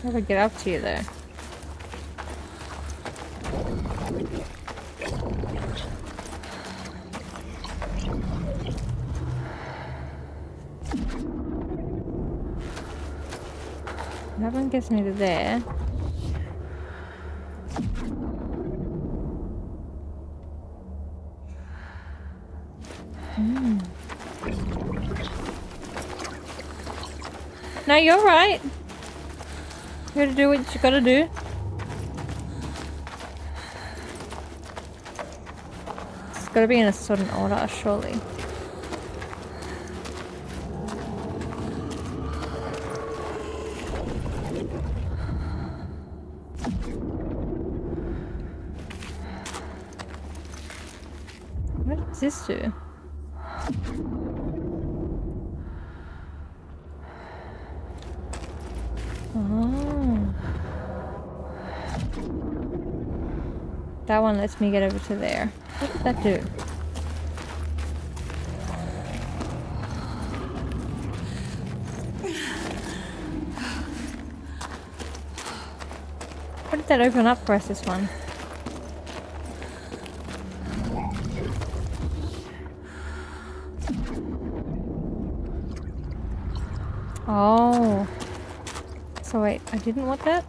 How do I get up to you there? That one gets me to there. Mm. No, you're right. You gotta do what you gotta do. It's gotta be in a certain order, surely. What does this do? That one lets me get over to there. What did that do? What did that open up for us, this one? Oh. So wait, I didn't want that?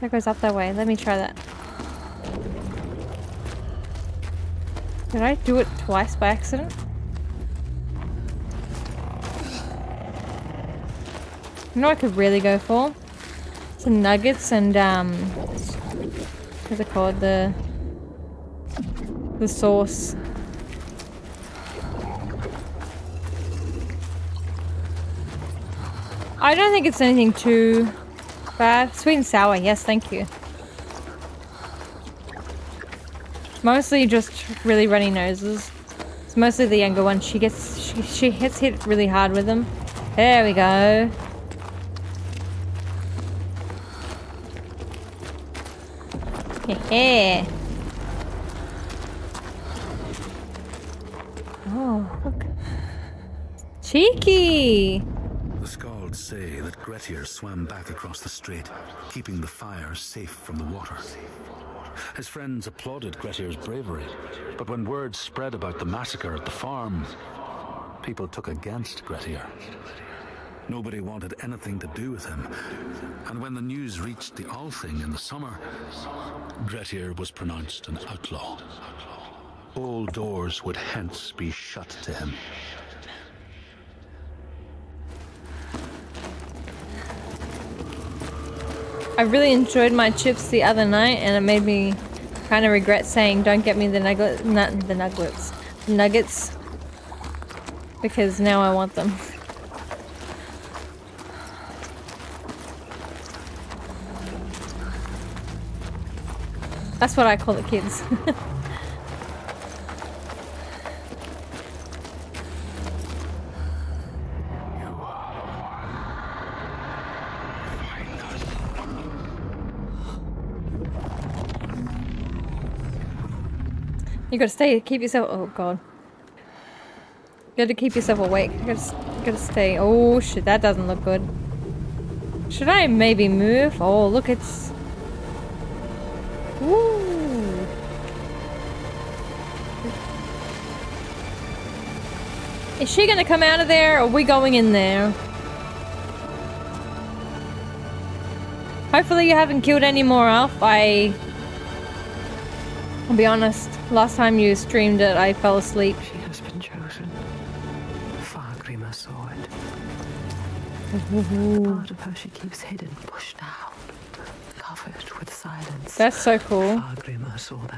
That goes up that way. Let me try that. Did I do it twice by accident? You know what I could really go for? Some nuggets and what's it called? The sauce. I don't think it's anything too bad. Sweet and sour, yes, thank you. Mostly just really runny noses. It's mostly the younger one. She gets hit really hard with them. There we go. Yeah. Oh, look. Cheeky! The Skalds say that Grettir swam back across the strait, keeping the fire safe from the water. His friends applauded Grettir's bravery, but when word spread about the massacre at the farm, people took against Grettir. Nobody wanted anything to do with him, and when the news reached the Althing in the summer, Grettir was pronounced an outlaw. All doors would hence be shut to him. I really enjoyed my chips the other night, and it made me kind of regret saying, don't get me the nuggets, because now I want them. That's what I call it, kids. You gotta stay, keep yourself, oh god. You gotta keep yourself awake. You gotta stay, oh shit, that doesn't look good. Should I maybe move? Oh look, it's... Ooh. Is she gonna come out of there, or are we going in there? Hopefully you haven't killed any more elf. I'll be honest, last time you streamed it, I fell asleep. She has been chosen. Fargrimr saw it. The part of her she keeps hidden, pushed out. With silence. That's so cool.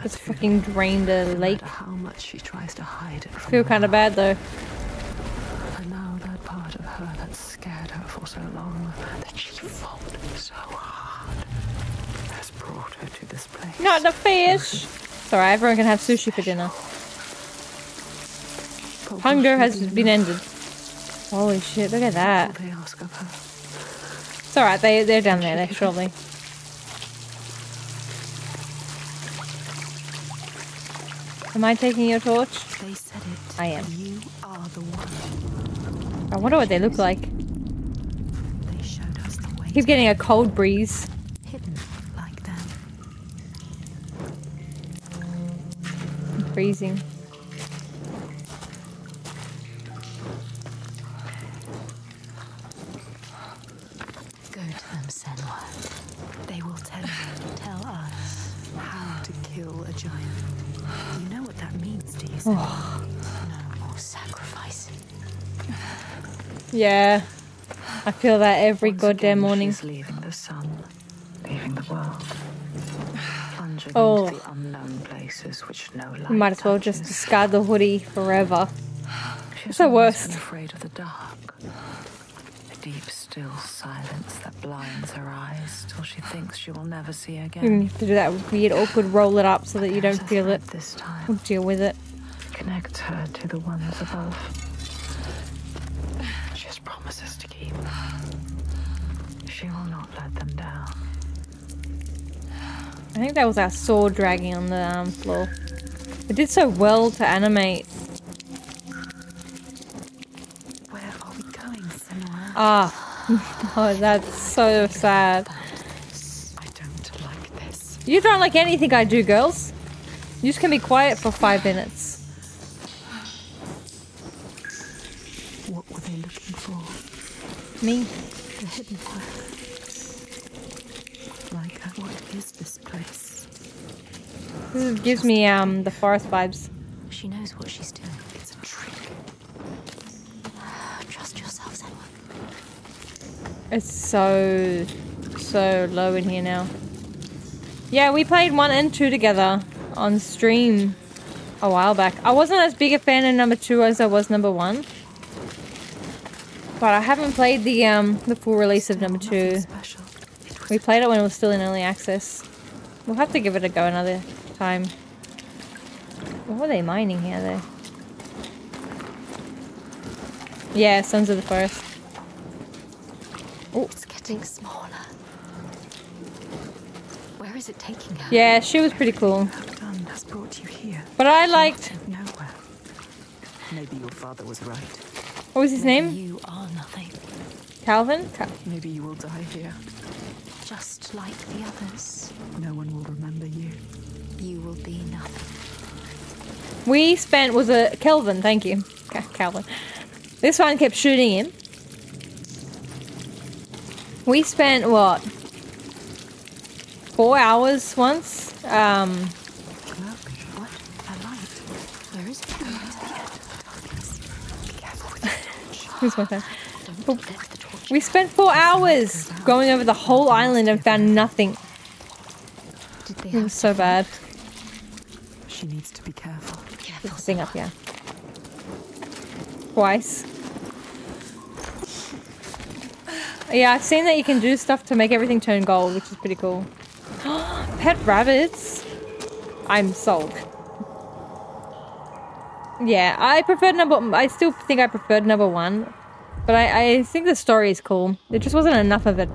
It's fucking drained a lake. How much she tries to hide it from feel kind of bad though. And now that part of her that scared her for so long, that she fought so hard, has brought her to this place. Not the fish. Sorry, everyone can have sushi for dinner. Hunger has been ended. Holy shit! Look at that. It's alright. They're down there. They surely. Am I taking your torch? They said it. I am. You are the one. I wonder what they look like. They showed us the way. Keep getting a cold breeze. Hidden like them. I'm freezing. Go to them, Senua. They will tell us how to kill a giant. You know what that means, do you? Oh. No more sacrifice. Yeah, I feel that every goddamn morning. She's leaving the sun, leaving the world, plunging into the unknown places which no light. Might as well just discard the hoodie forever. It's the worst. She's afraid of the dark, the deep, still silence that blinds her eyes till she thinks she will never see again. You have to do that weird, awkward roll it up so that you don't feel it. This time, we'll deal with it. Connect her to the ones above. She has promises to keep. She will not let them down. I think that was our sword dragging on the floor. It did so well to animate. Where are we going, Senua? Ah. Oh, that's so sad. I don't like this. You don't like anything I do, girls. You just can be quiet for 5 minutes. What were they looking for? Me, the hidden place. Like, what is this place? This gives me the forest vibes. She knows what she's doing. It's a trick. Trust yourself, Senua. It's so low in here now. Yeah, we played 1 and 2 together on stream a while back. I wasn't as big a fan of number 2 as I was number 1. But I haven't played the full release of number 2. We played it when it was still in early access. We'll have to give it a go another time. What were they mining here though? Yeah, Sons of the Forest. Oh, it's getting smaller. Where is it taking her? Yeah, she was pretty cool. But I liked. Maybe your father was right. What was his name? You are nothing. Calvin? Maybe you will die here. Just like the others. No one will remember you. You will be nothing. We spent was a Kelvin, thank you. Calvin. This one kept shooting him. We spent what? 4 hours once? What? A light. Where is it? Here's my phone. We spent 4 hours going over the whole island and found nothing. It was so bad. She needs to be careful. This thing up here. Twice. Yeah, I've seen that you can do stuff to make everything turn gold, which is pretty cool. Pet rabbits. I'm sold. Yeah, I preferred I still think I preferred number 1, but I think the story is cool. There just wasn't enough of it.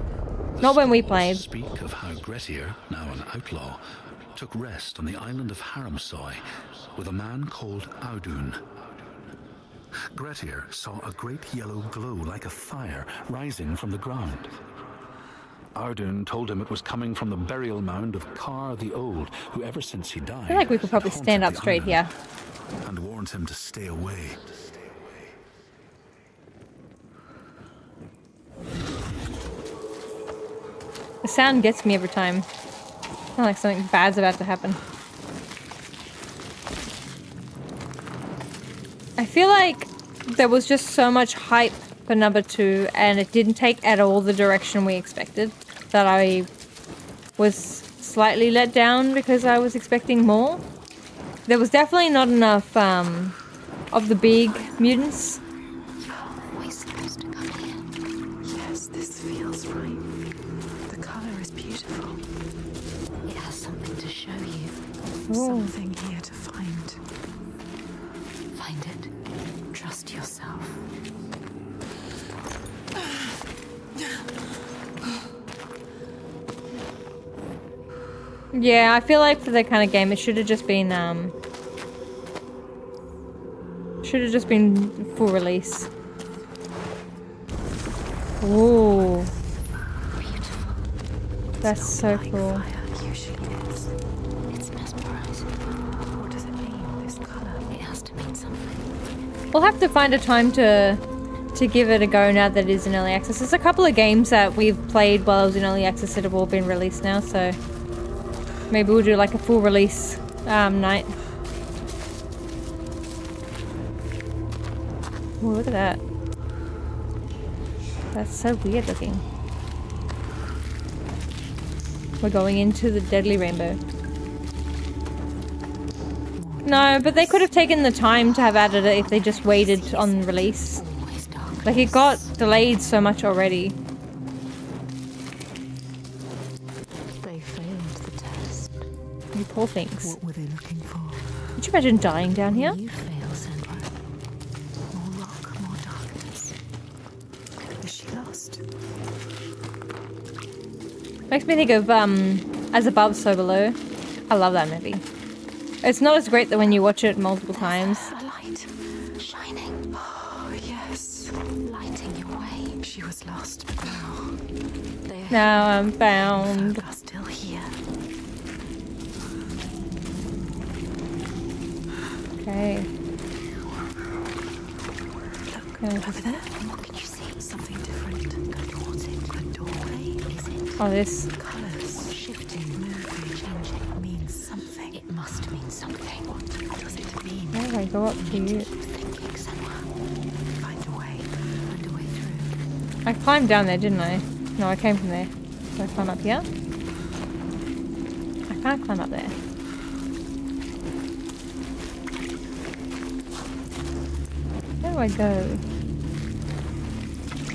Not when we played. Speak of how Grettir, now an outlaw, took rest on the island of Haramsoy with a man called Audun. Grettir saw a great yellow glow like a fire rising from the ground. Audun told him it was coming from the burial mound of Kar the Old, who ever since he died. I feel like we could probably stand up straight here. And warned him to stay away. The sound gets me every time. It's not like something bad's about to happen. I feel like there was just so much hype for number 2 and it didn't take at all the direction we expected that I was slightly let down because I was expecting more. There was definitely not enough of the big mutants. You're always supposed to come here. Yes, this feels right. The color is beautiful. It has something to show you. Ooh. Something here to find. Find it. Trust yourself. Yeah, I feel like for that kind of game, it should have just been, full release. Ooh. Beautiful. That's so cool. It's mesmerizing. What does it mean, this color? It has to mean something. We'll have to find a time to give it a go now that it is in early access. There's a couple of games that we've played while I was in early access that have all been released now, so... Maybe we'll do like a full release night. Oh, look at that. That's so weird looking. We're going into the deadly rainbow. No, but they could have taken the time to have added it if they just waited on release. Like it got delayed so much already. Poor things. What were they looking for? Could you imagine dying down here? You fail, Senua. More rock, more darkness. Is she lost? Makes me think of As Above So Below. I love that movie. It's not as great that when you watch it multiple times. A light shining. Oh yes, lighting your way. She was lost, but now I'm found. They are still here. Okay. Look, over there. What can you see? Something different. Oh, this colors shifting, moving, changing means something. It must mean something. What does it mean? How do I go up to you? Thinking somewhere. Find a way. Find a way through. I climbed down there, didn't I? No, I came from there. So I climb up here. I can't climb up there. Where do I go?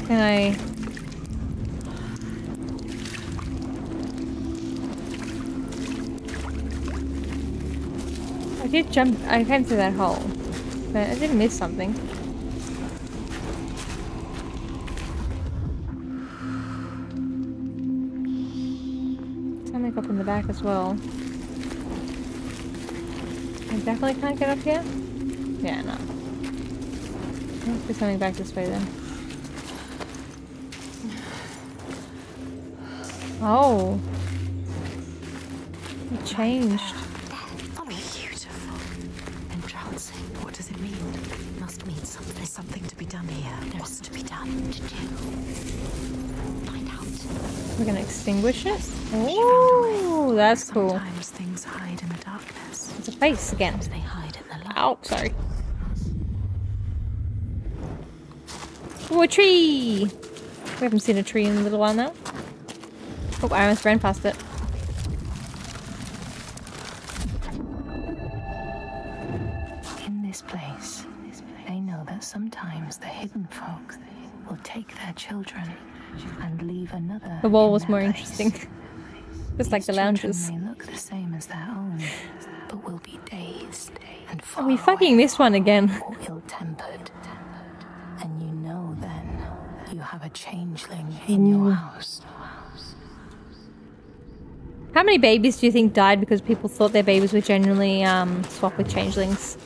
Can I? I did jump. I came through that hole, but I did miss something. Something up in the back as well. I definitely can't get up here. Yeah, no. Must be something back this way then. Oh, it changed. Beautiful, entrancing. What does it mean? It must mean something. There's something to be done here. What's to be done? To do. Find out. We're gonna extinguish it. Oh, that's cool. Sometimes things hide in the darkness. It's a face again. They hide in the light. Oh, sorry. Oh, a tree! We haven't seen a tree in a little while now. Oh, I almost ran past it. In this place, they know that sometimes the hidden folk will take their children and leave another. The wall was more interesting. Just like the lounges. They look the same as their own, but will be dazed and far away. Are we fucking this one again? Or ill-tempered. And you know then you have a changeling in your house. How many babies do you think died because people thought their babies were genuinely swapped with changelings?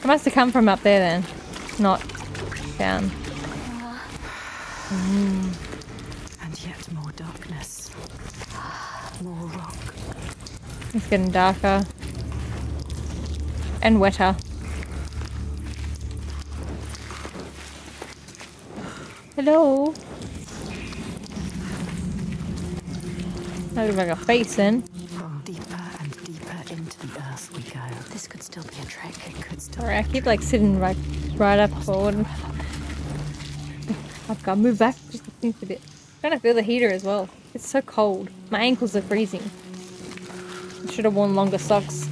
It must have come from up there then, not down. And yet more darkness, more rock. It's getting darker. And wetter. Hello. That looks like a face in. From deeper and deeper into the earth we go. This could still be a trick. It could still. Alright, I keep like sitting right up forward. And I've got to move back just a bit. I'm trying to feel the heater as well. It's so cold. My ankles are freezing. I should have worn longer socks.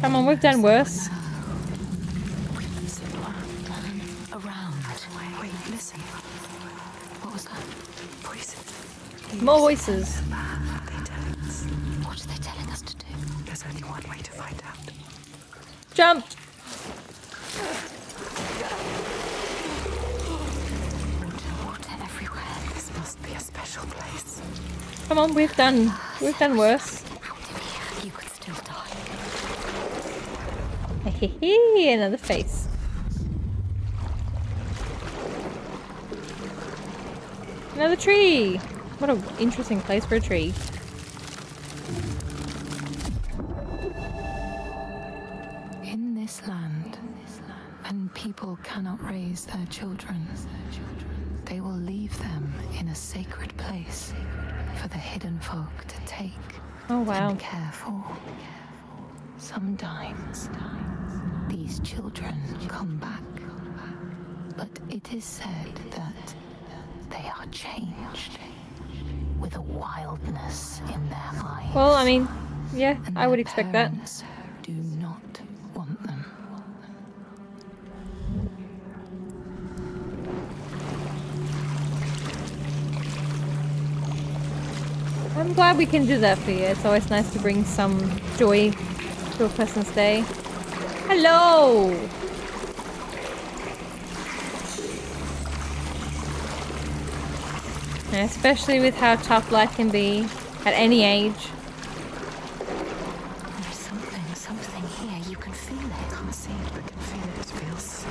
Come on, we've done worse. More voices. What are they telling us to do? There's only one way to find out. Jump! Water everywhere. This must be a special place. Come on, we've done worse. Hehe, another face. Another tree! What an interesting place for a tree. In this land, when people cannot raise their children, they will leave them in a sacred place for the hidden folk to take and care for. Sometimes these children come back, but it is said that they are changed with a wildness in their eyes. Well, I mean, yeah, and I would expect that. Do not want them. I'm glad we can do that for you. It's always nice to bring some joy to a person's day. Hello! And especially with how tough life can be at any age. There's something here. You can feel it. Can't see it, but can feel it. It feels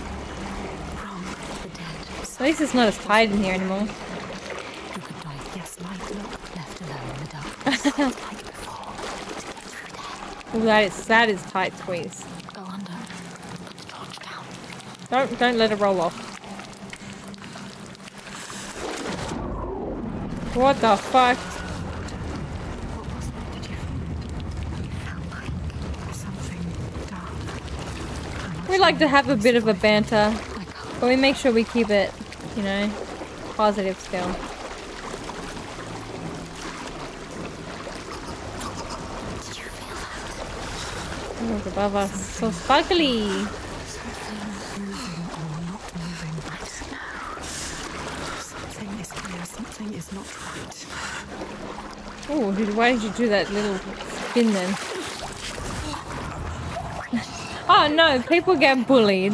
wrong. The dead. At least it's not as tight in here anymore. You could digest life, look, left alone in the dark. Oh, that is tight squeeze. Go under. Put the torch down. Don't let it roll off. What the fuck? We like to have a bit of a banter, but we make sure we keep it, you know, positive still. Look above us, so sparkly! Something is not right. Oh, why did you do that little spin then? Oh no, people get bullied.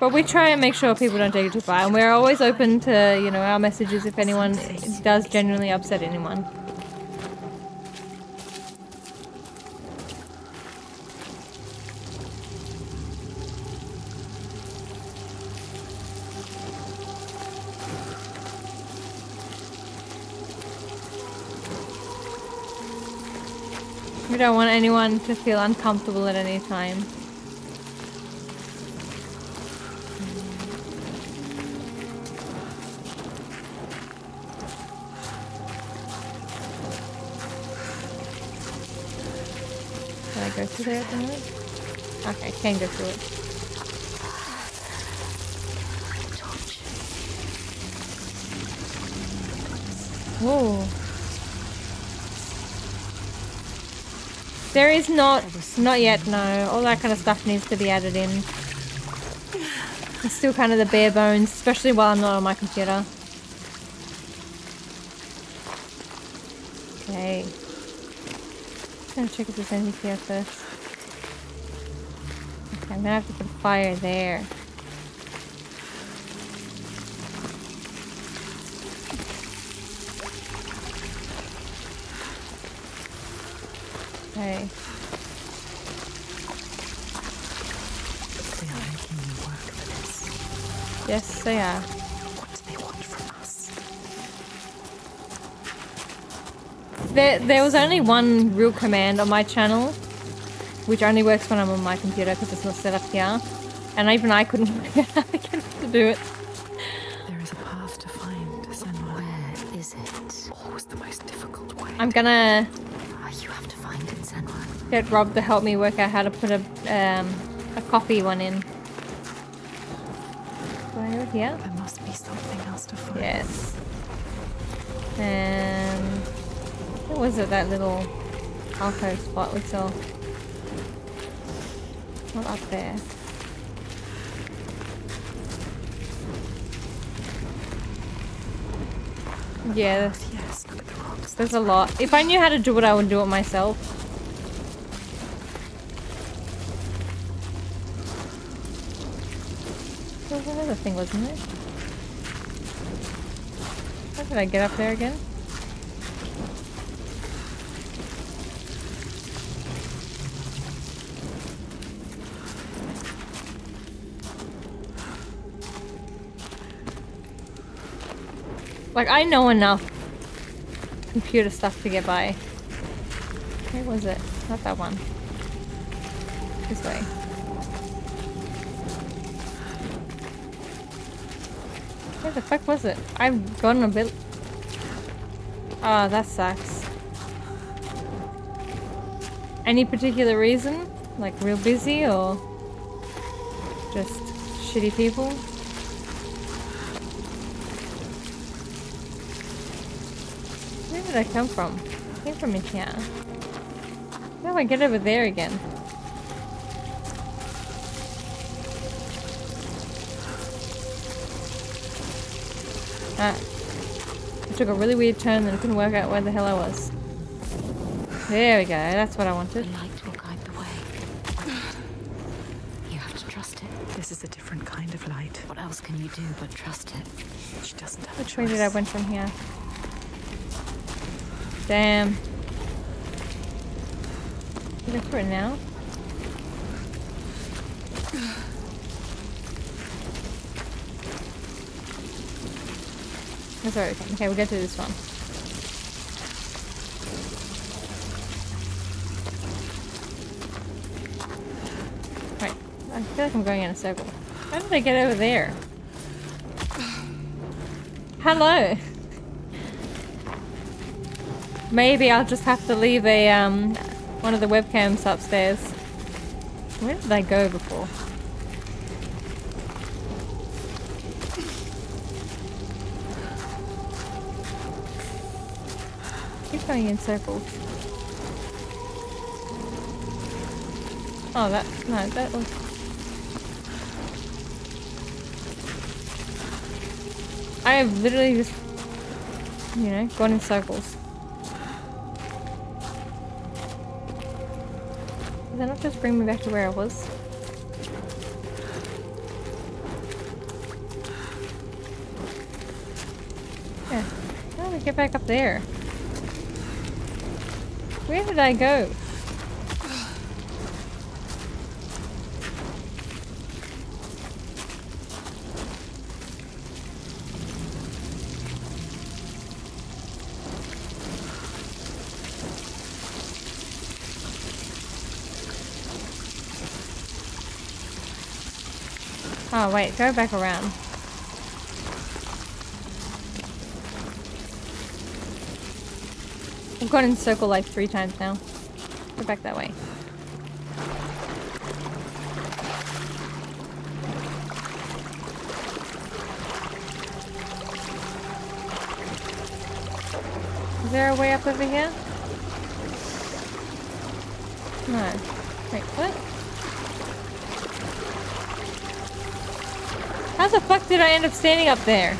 But we try and make sure people don't take it too far, and we're always open to, you know, our messages if anyone does genuinely upset anyone. We don't want anyone to feel uncomfortable at any time. Can I go through there at the moment? Okay, I can go through it. Whoa. There is not yet, no. All that kind of stuff needs to be added in. It's still kind of the bare bones, especially while I'm not on my computer. Okay. I'm gonna check if there's anything here first. Okay, I'm gonna have to put fire there. Okay. They are making you work for this. Yes, they are. What do they want from us? There was only one real command on my channel, which only works when I'm on my computer because it's not set up here, and even I couldn't figure out how to do it. There is a path to find, Senua. Where is it? Always the most difficult way. I'm gonna. Get Rob to help me work out how to put a coffee one in. Right here. There must be something else to find. Yes. And what was it? That little alcove spot we saw. Not up there. Yeah. Yes. Look at the rocks. There's a lot. If I knew how to do it, I would do it myself. Another thing, wasn't it? How did I get up there again? Like, I know enough computer stuff to get by. Where was it? Not that one. This way. Where the fuck was it? I've gotten a bit. Ah, oh, that sucks. Any particular reason? Like real busy or just shitty people? Where did I come from? I came from in here. How do I get over there again? I took a really weird turn and couldn't work out where the hell I was. There we go, that's what I wanted. The light will guide the way. You have to trust it. This is a different kind of light. What else can you do but trust it? She doesn't have a choice. Which way did I went from here? Damn. Can I go through it now? That's everything. Okay, we'll get to this one. feel like I'm going in a circle. How did I get over there? Hello! Maybe I'll just have to leave a, one of the webcams upstairs. Where did I go before? I keep going in circles. Oh, that, no, that was... I have literally just, you know, gone in circles. Does that not just bring me back to where I was? Yeah. How do we get back up there? Where did I go? Oh wait, go back around. I've gone in a circle like 3 times now. Go back that way. Is there a way up over here? No. Wait, what? How the fuck did I end up standing up there?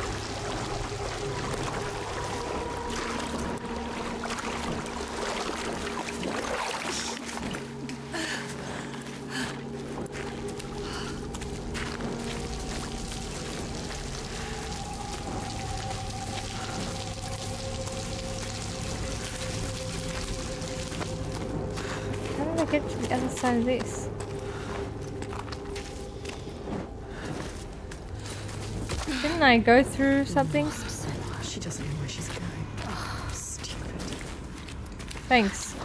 How did I get to the other side of this? I go through something. She doesn't know where she's going. Oh, stupid. Thanks.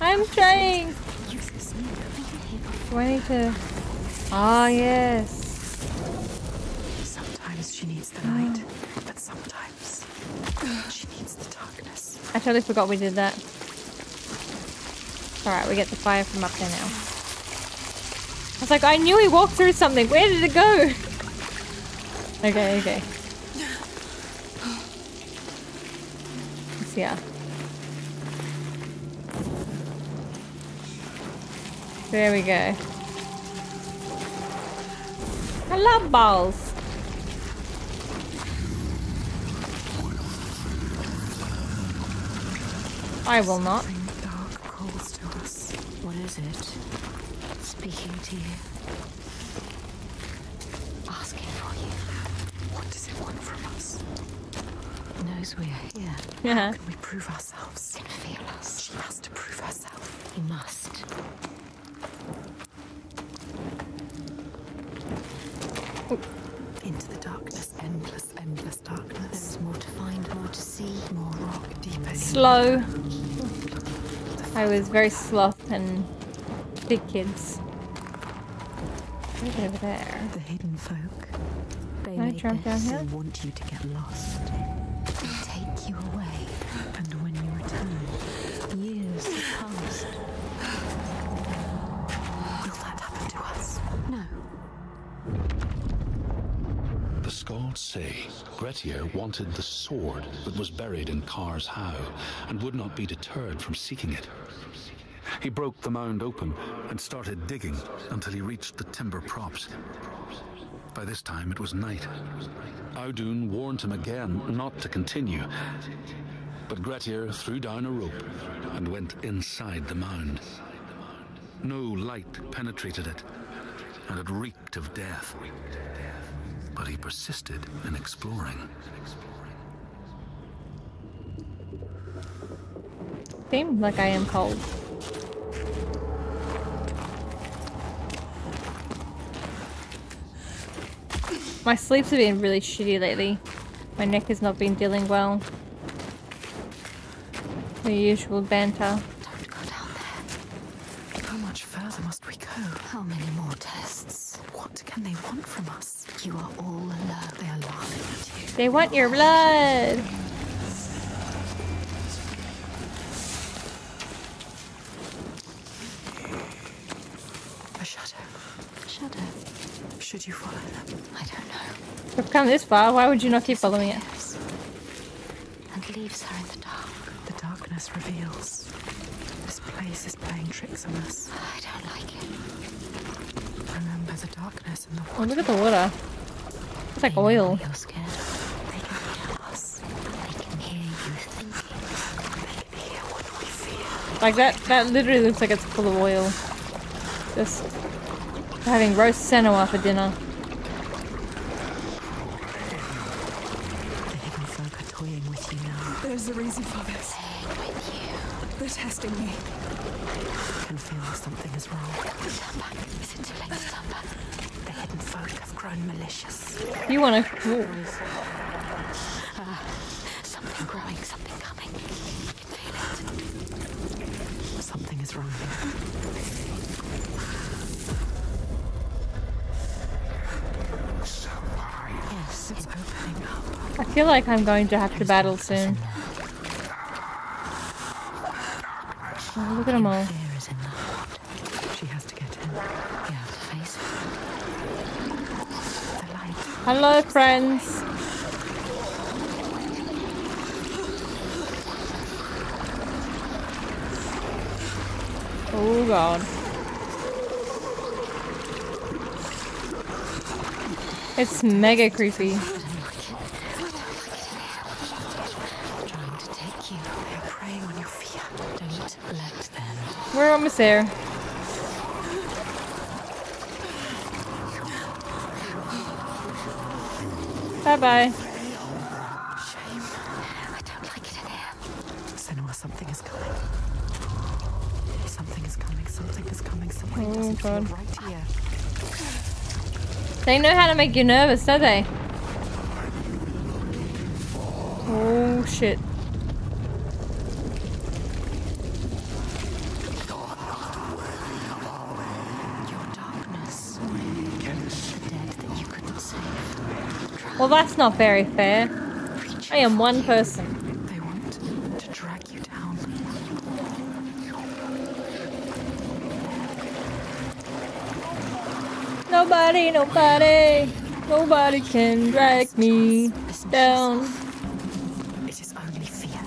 I'm trying. Do I need to? Ah, yes. Sometimes she needs the light, but sometimes she needs the darkness. I totally forgot we did that. All right, we get the fire from up there now. I was like, I knew he walked through something. Where did it go? Okay, okay. It's here. There we go. I love balls. I will not. Something dark calls to us. What is it? Speaking to you. We are here. How can we prove ourselves? Feel us. She has to prove herself. We must. Ooh. Into the darkness, endless, endless darkness. There's more to find, more to see, more rock, deeper. Slow. I was very sloth and big kids. Look over there. The hidden folk. They made this and want you to get lost. You away, and when you return, years have passed. Will that happen to us? No. The Skalds say Grettir wanted the sword that was buried in Kar's How, and would not be deterred from seeking it. He broke the mound open and started digging until he reached the timber props. By this time, it was night. Audun warned him again not to continue, but Grettir threw down a rope and went inside the mound. No light penetrated it, and it reeked of death. But he persisted in exploring. Seems like I am cold. My sleeps have been really shitty lately. My neck has not been dealing well. The usual banter. Don't go down there. How much further must we go? How many more? You are all alive. They are laughing at you. They want your blood. A shadow. A shadow. Should you follow them? I don't know. We've come this far. Why would you not keep following it? And leaves her in the dark. The darkness reveals. This place is playing tricks on us. I don't like it. Remember the darkness in the water. Oh, look at the water. It's like oil. You're scared. They can hear us. They can hear you thinking. They can hear what we feel. Like that literally looks like it's full of oil. Just having roast Senua for dinner. The hidden folk are toying with you now. There's a reason for this. They're testing me. I can feel something is wrong. Is it too late to stand back? The hidden folk have grown malicious. You want to... something growing, something coming. You can feel it. Something is wrong here. So yes, it's opening up. I feel like I'm going to have to battle soon. Oh, look at them all. Fear is in the heart. She has to get in. Yeah, face. The light. Hello, friends. Oh god. It's mega creepy. We're almost there. Bye-bye. Shame. I don't like it in here. Senua, something is coming. Something is coming. Something is coming. Something doesn't feel right here. They know how to make you nervous, don't they? Oh, shit. Well, that's not very fair. I am one person. They want to drag you down. Nobody can drag me down. It is only fear.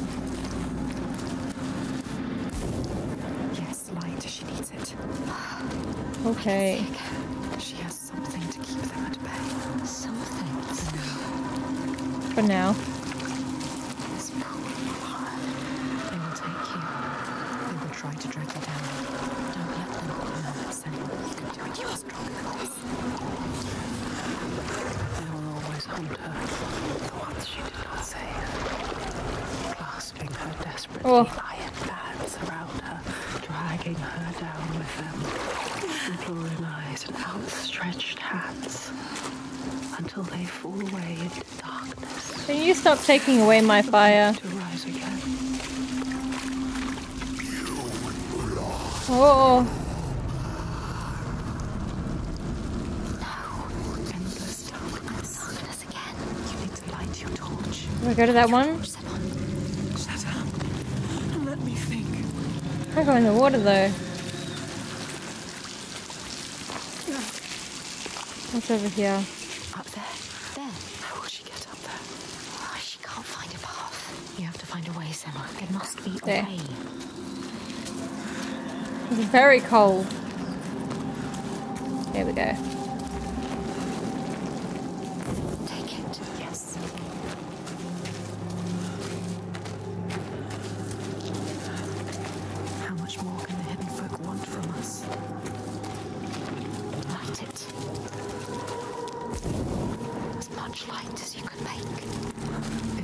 Yes, light, she needs it. Okay. For now. They will take you. They will try to drag you down. Don't let them know. You can do it. You are stronger than this. They will always hunt her. The ones she did not save. Clasping her desperately. Oh. Iron bands around her. Dragging her down with them. With imploring eyes and outstretched hands. Until they fall away into darkness. Can you stop taking away my fire? To rise again. Oh. No. Endless darkness again. You need to light your torch. Can we go to that one? Shut up. Let me think. I go in the water though. What's over here? It must be there. Away. It's very cold. There we go. Take it. Yes. How much more can the hidden folk want from us? Light it. As much light as you can make.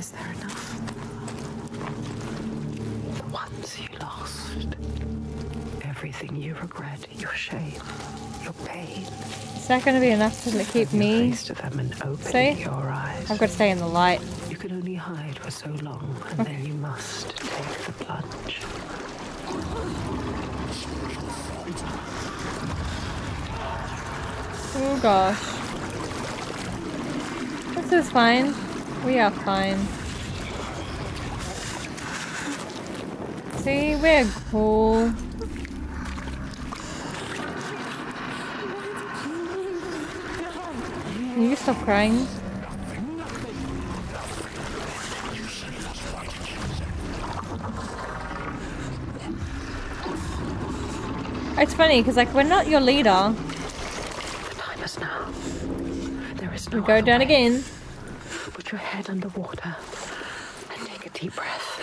Is there enough? Once you lost everything, you regret, your shame, your pain. Is that going to be enough to keep me safe? Your eyes. I've got to stay in the light. You can only hide for so long, and then you must take the plunge. Oh gosh. This is fine. We are fine. See, we're cool. Can you stop crying? It's funny because, like, we're not your leader. Find us now. There is no. We go down way. Again. Put your head underwater and take a deep breath.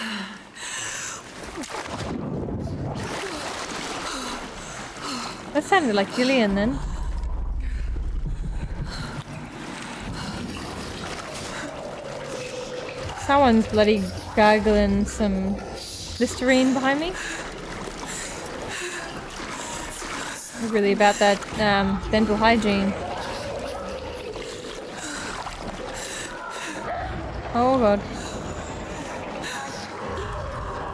That sounded like Gillian then. Someone's bloody gargling some Listerine behind me. Really about that dental hygiene. Oh god. She has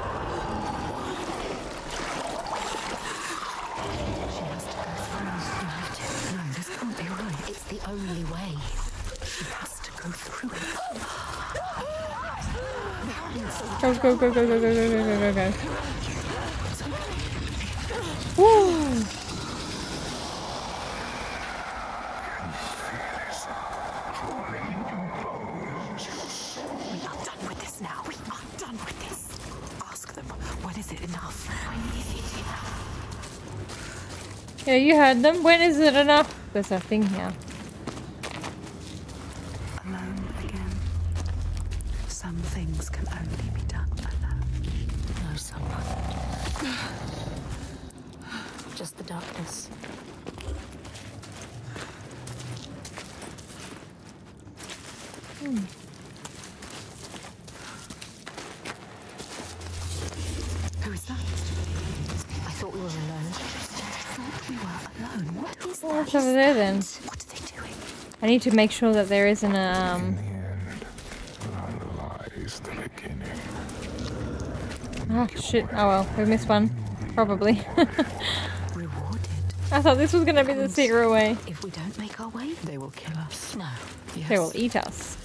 to go through. No, this can't be right. It's the only way. She has to go through it. Go go go go go go go go go go. Woo! Yeah, you heard them. When is it enough? There's a thing here. Alone again. Some things can only be done alone. No someone. Just the darkness. Hmm. Who is that? I thought we were alone. We were alone. What is that? What's over there then? What are they doing? I need to make sure that there isn't a. Ah shit! Oh well, we missed one, probably. I thought this was gonna be the secret way. If we don't make our way, they will kill us. No. Yes. They will eat us.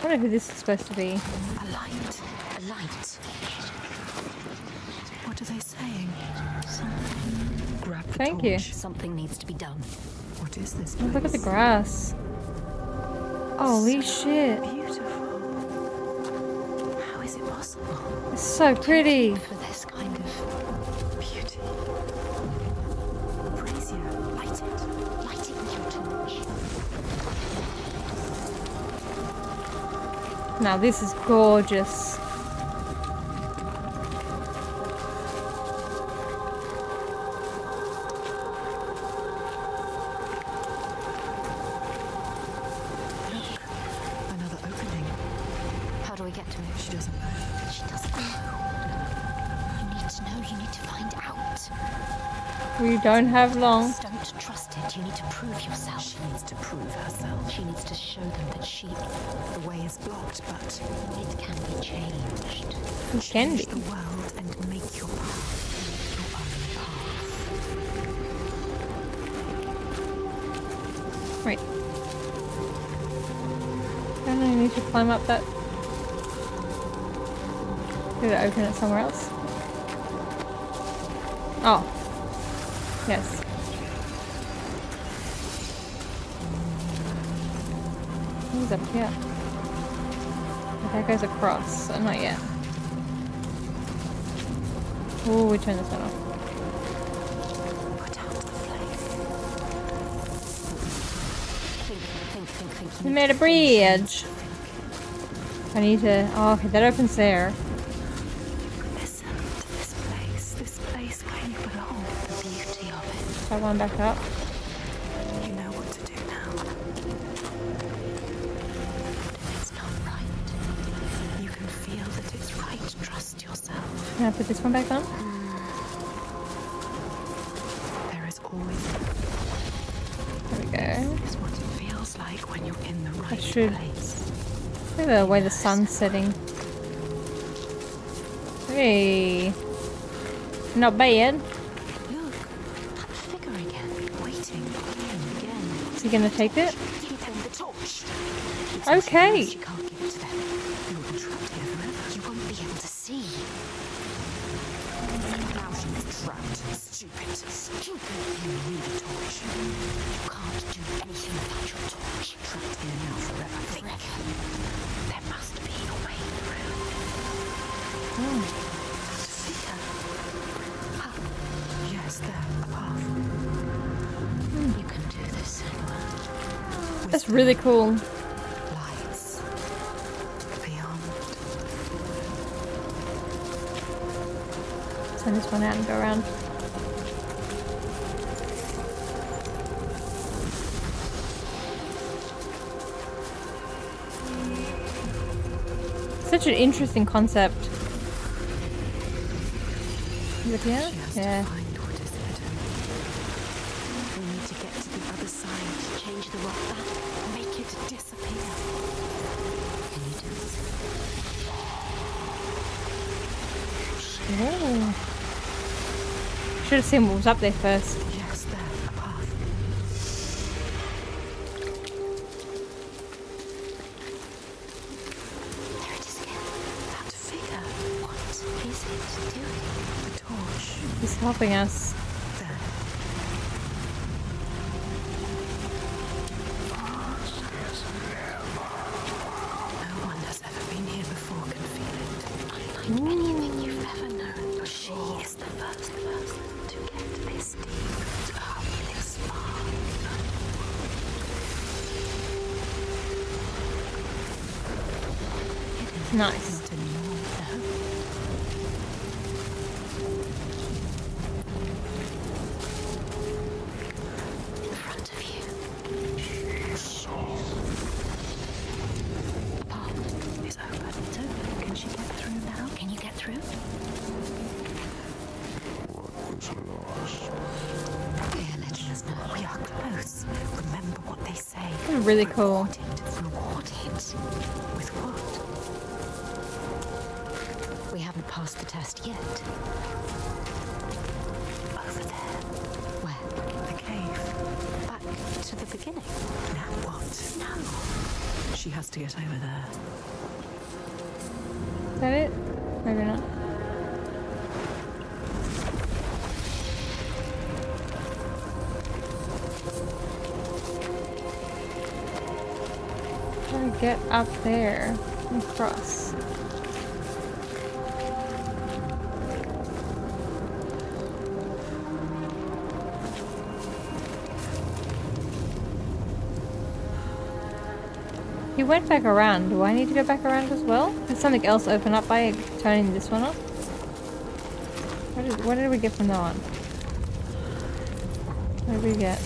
I don't know who this is supposed to be. A light. What are they saying? Something. Grab the Thank torch. You. Something needs to be done. What is this place? Look at the grass. Holy shit. Beautiful. How is it possible? It's so pretty. For this kind of beauty. Praise you. Light it. Light it with your torch. Now this is gorgeous. Look, another opening. How do we get to it? She doesn't know. She doesn't know. You need to know. You need to find out. We don't have long. Don't trust it. You need to prove yourself. She needs to prove herself. She needs to show them that she. The way is blocked, but it can be changed. It can be. Change the world and make your path. Right. Don't I need to climb up that? Did it open it somewhere else? Oh. Yes. Who's up here? That goes across. Oh, not yet. Oh, we turn this one off. Put out the flame. Think. We made a bridge. I need to. Oh, okay, that opens there. Listen to this place where you belong. The beauty of it. That one back up. Can I put this one back on? There is always. There we go. This is what it feels like when you're in the right place. Look at the way the sun's setting. Hey, not bad. Look, that figure again, waiting again and again. Is he gonna take it? Keep him the torch. Okay. You can't give it to them. You'll be trapped here forever. You won't be able to see. Now she's trapped. Stupid. Stupid. You need a torch. You can't do anything without your torch. Trapped here now forever. Think. There must be a way through. Hmm. That's really cool. Lights beyond. Send this one out and go around. Such an interesting concept. Is it here? Yeah. Should have seen what was up there first. Yes, there, the path. There it is again. That figure. What is it doing? The torch. He's helping us. Nice. In front of you. The path is open. It's open. Can she get through now? Can you get through? What was lost? Here, let's know. We are close. Remember what they say. They're really cool. The test yet. Over there. Where? The cave. Back to the beginning. Now what? No. She has to get over there. Is that it? Maybe not. Try to get up there and cross. He went back around. Do I need to go back around as well? Did something else open up by turning this one up? What did we get from that one? What did we get?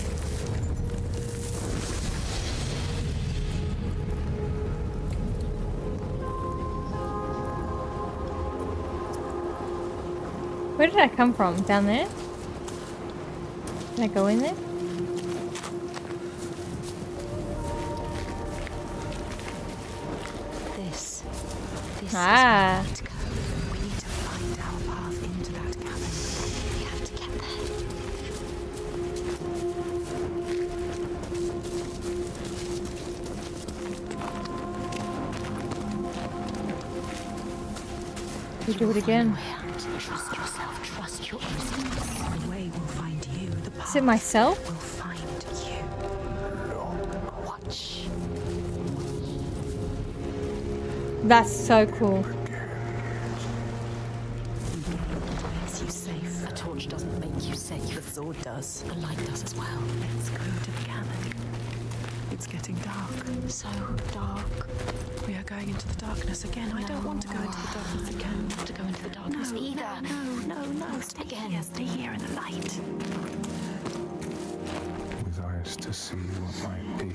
Where did I come from? Down there? Can I go in there? Ah. We need to find our path into that cabin. We have to get there. We do it again. Trust yourself. Trust your instincts. The way will find you. The path. Is it myself? Will find you. Watch. That's so cool. Makes you safe. A torch doesn't make you safe. The sword does. The light does as well. Let's go to the cabin. It's getting dark. So dark. We are going into the darkness again. No. I don't want to go into the darkness again. I don't want to go into the darkness either. No. Stay again. Here. Stay here in the light. With eyes to see what might be.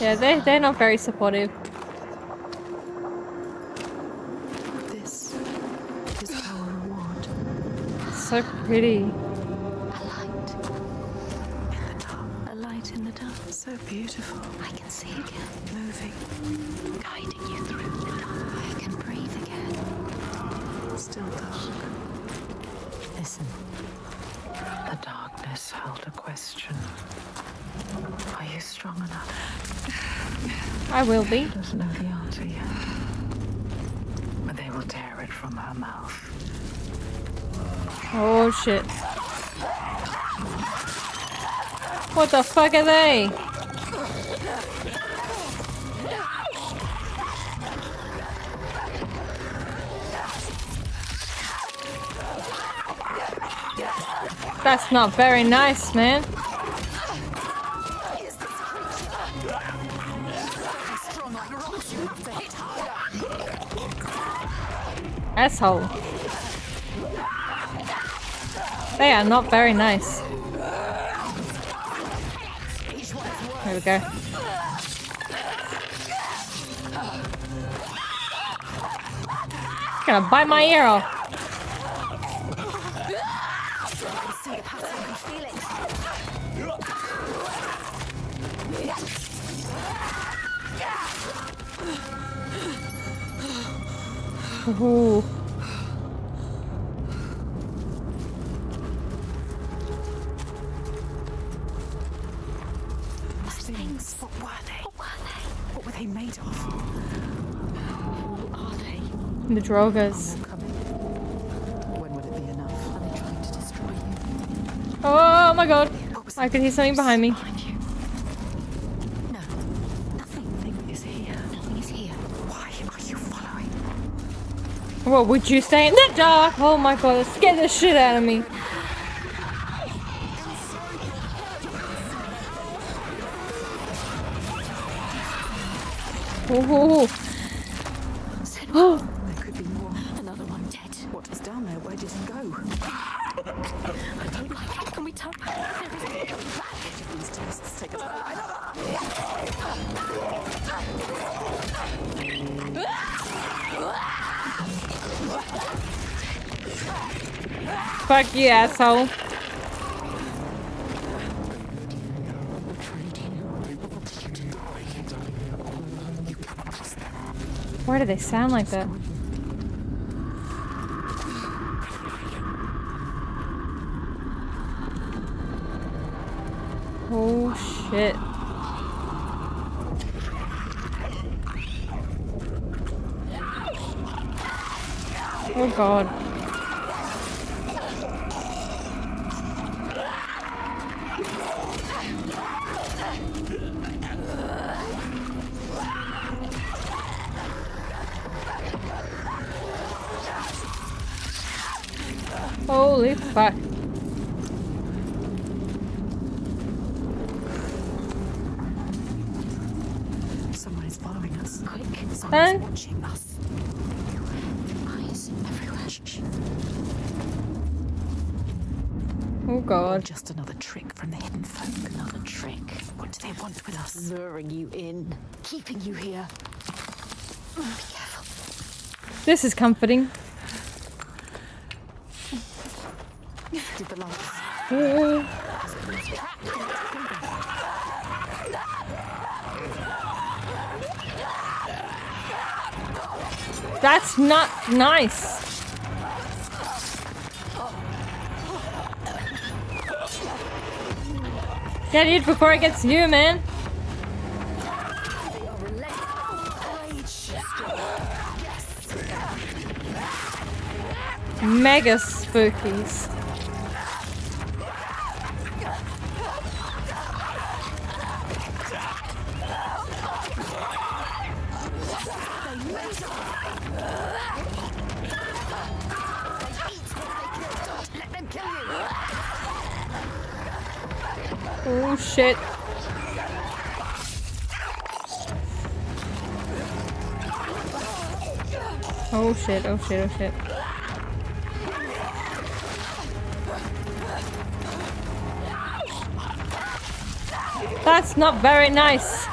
Yeah, they're not very supportive. This is our reward. so pretty. A light in the dark. A light in the dark. So beautiful. I can see again. Moving. Guiding you through the dark. I can breathe again. Still dark. Listen. The darkness held a question. Are you strong enough? I will be. Doesn't know the answer yet. But they will tear it from her mouth. Oh shit. What the fuck are they? That's not very nice, man. Asshole. They are not very nice. There we go. Gonna bite my ear off. Ooh. Things, what were they? What were they? What were they made of? Who are they? The Drogas. When would it be enough? Are they trying to destroy you? Oh my god. I could hear something behind me. What would you say in the dark? Oh my god, let's scare the shit out of me. Oh, oh. There could be more. Another one dead. What is down there? Where did it go? I don't like it. Can we tell? These tests take us out. Fuck you, asshole. Why do they sound like that? Oh shit. Oh god. Holy fuck. Someone is following us. Quick, someone is watching us. Eyes everywhere. Oh god. Just another trick from the hidden folk. Another trick. What do they want with us? Luring you in. Keeping you here. Be careful. This is comforting. That's not nice. Get it before it gets you, man. Mega spookies. Oh shit. Oh shit, oh shit, oh shit. That's not very nice.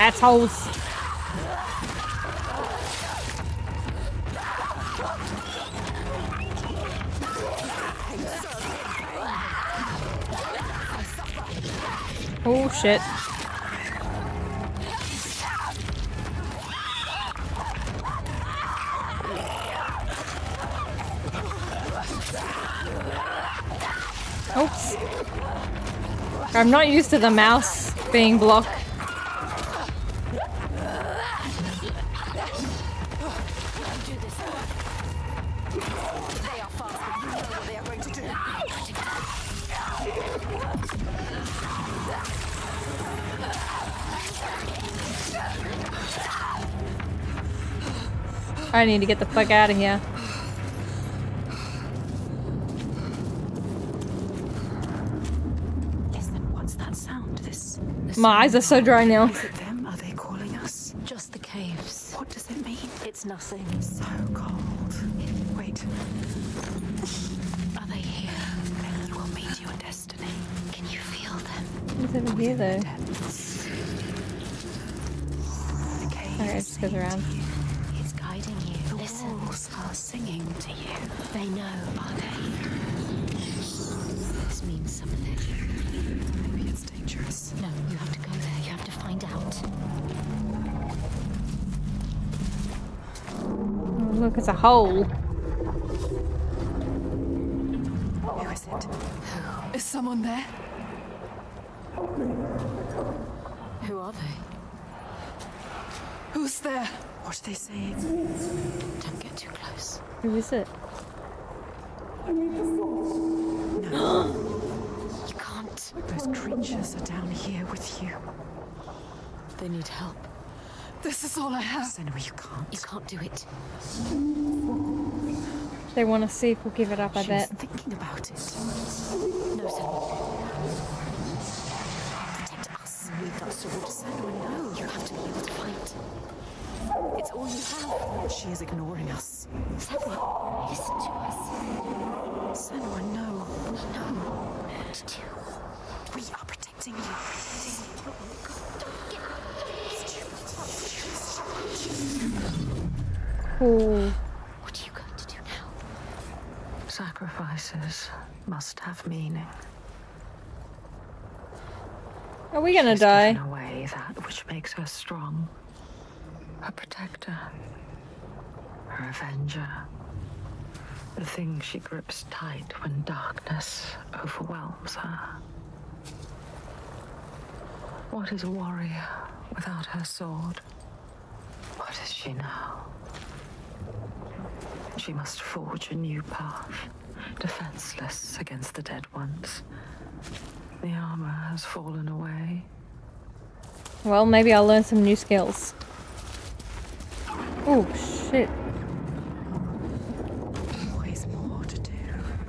Assholes. Oh, shit. Oops. I'm not used to the mouse being blocked. I need to get the fuck out of here. My eyes are so dry now. Them, are they calling us? Just the caves. What does it mean? It's nothing. So cold. Wait. Are they here? Then you will meet your destiny. Can you feel them? It's over here though. The cave. Alright, just goes around. It's guiding you. The walls are singing to you. They know, are they? This means something. Maybe it's dangerous. No. Look, it's a hole. Who is it? Who? Is someone there? Who are they? Who's there? What are they saying? Don't get too close. Who is it? No. You can't. Those creatures are down here with you. They need help. This is all I have. Senua, you can't. You can't do it. They want to see if we'll give it up, I bet. She's thinking about it. No, Senua. Protect us. We've got to water Senua. No, you have to be able to fight. It's all you have. She is ignoring us. Senua, listen to us. Senua, no. No. What to do? We are protecting you. Don't get up. Ooh. What are you going to do now? Sacrifices must have meaning. Are we gonna die? She's given away that which makes her strong, her protector, her avenger, the thing she grips tight when darkness overwhelms her. What is a warrior without her sword? What is she now? She must forge a new path, defenseless against the dead ones. The armor has fallen away. Well, maybe I'll learn some new skills. Oh, shit. Always more to do.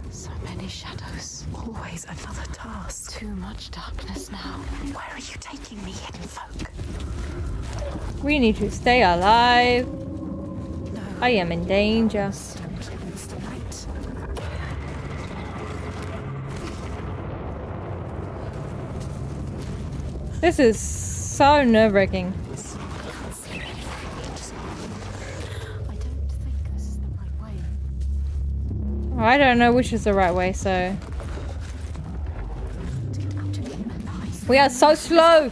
So many shadows. Always another task. Too much darkness now. Where are you taking me, hidden folk? We need to stay alive. No. I am in danger. Don't lose the night. This is so nerve-wracking. I don't think this is the right way. I don't know which is the right way, so... We are so slow!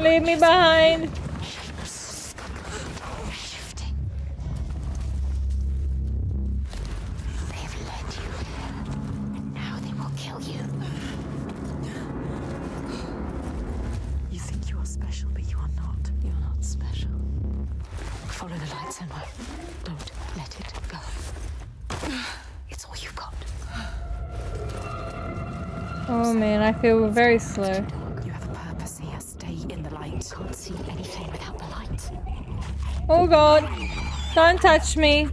Leave me behind. They've led you here, and now they will kill you. You think you are special, but you are not. You are not special. Follow the light, Senua. Don't let it go. It's all you've got. Oh man, I feel very slow. Oh God, don't touch me.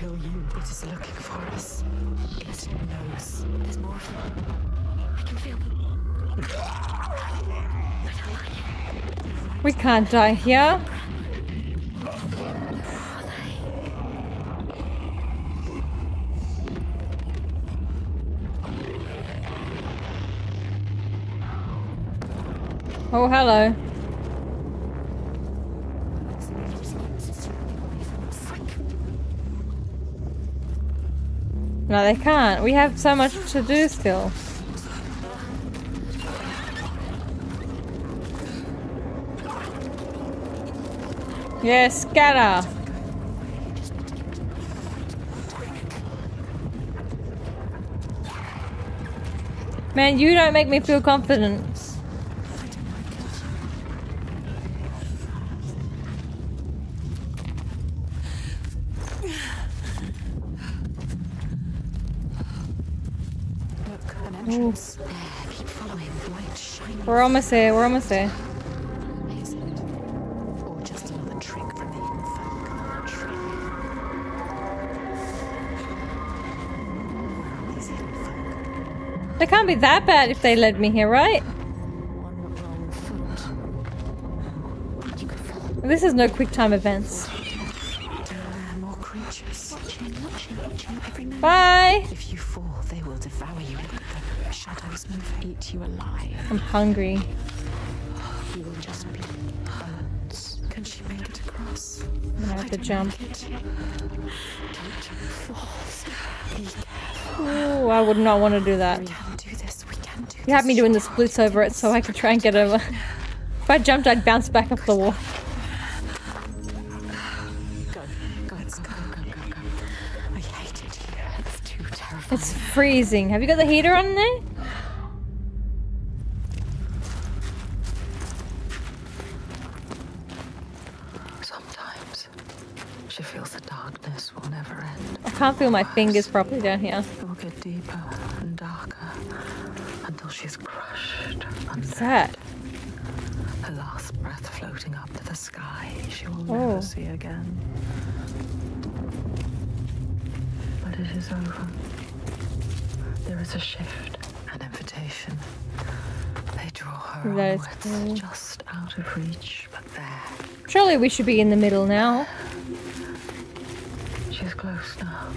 kill you, but it's looking for us. It knows. There's more of them. I can feel them. We can't die here. Oh, hello. No, they can't. We have so much to do still. Yes, scatter! Man, you don't make me feel confident. We're almost there, we're almost there. Or just another trick from the They can't be that bad if they led me here, right? This is no quick time events. Bye! If you fall, they will devour you. Shadows move, eat you alive. I'm hungry. You will just be bones. Can she make it across? I have to jump. Oh, I would not want to do that. We can do this. We can do this. You had me doing the splits over it so I could try and get over. If I jumped, I'd bounce back up the wall. It's freezing. Have you got the heater on there? Sometimes she feels the darkness will never end. I can't feel my fingers properly down here. It will get deeper and darker until she's crushed. What's that? Her last breath floating up to the sky. She will never see again. But it is over. There is a shift, an invitation. They draw her onwards, just out of reach, but there. Surely we should be in the middle now. She's close now.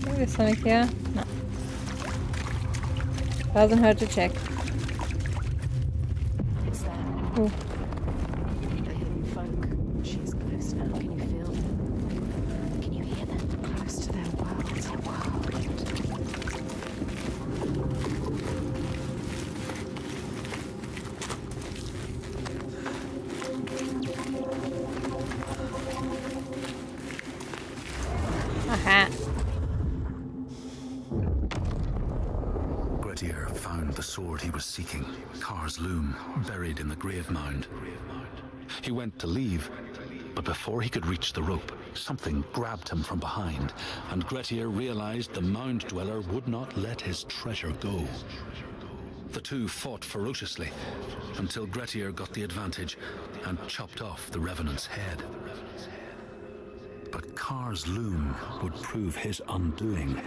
Oh, there's something here. No. Doesn't hurt to check. Ooh. Aha. Grettir found the sword he was seeking, Kar's loom, buried in the grave mound. He went to leave, but before he could reach the rope, something grabbed him from behind, and Grettir realized the mound dweller would not let his treasure go. The two fought ferociously until Grettir got the advantage and chopped off the revenant's head. But Kar's loom would prove his undoing,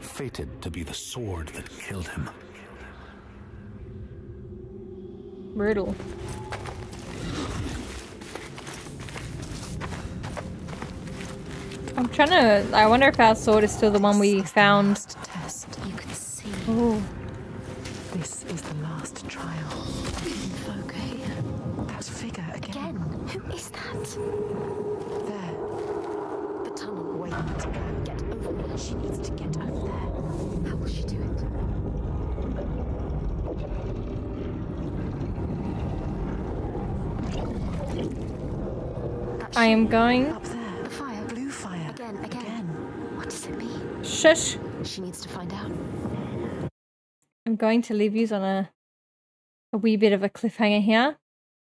fated to be the sword that killed him. Brutal. I'm trying to. I wonder if our sword is still the one we found. Test. You can see. Oh, this is the last trial. Okay. That figure again. Who is that? There. The tunnel waiting to go. Get over there. She needs to get over there. How will she do it? I am going. Shush. She needs to find out. I'm going to leave you on a wee bit of a cliffhanger here.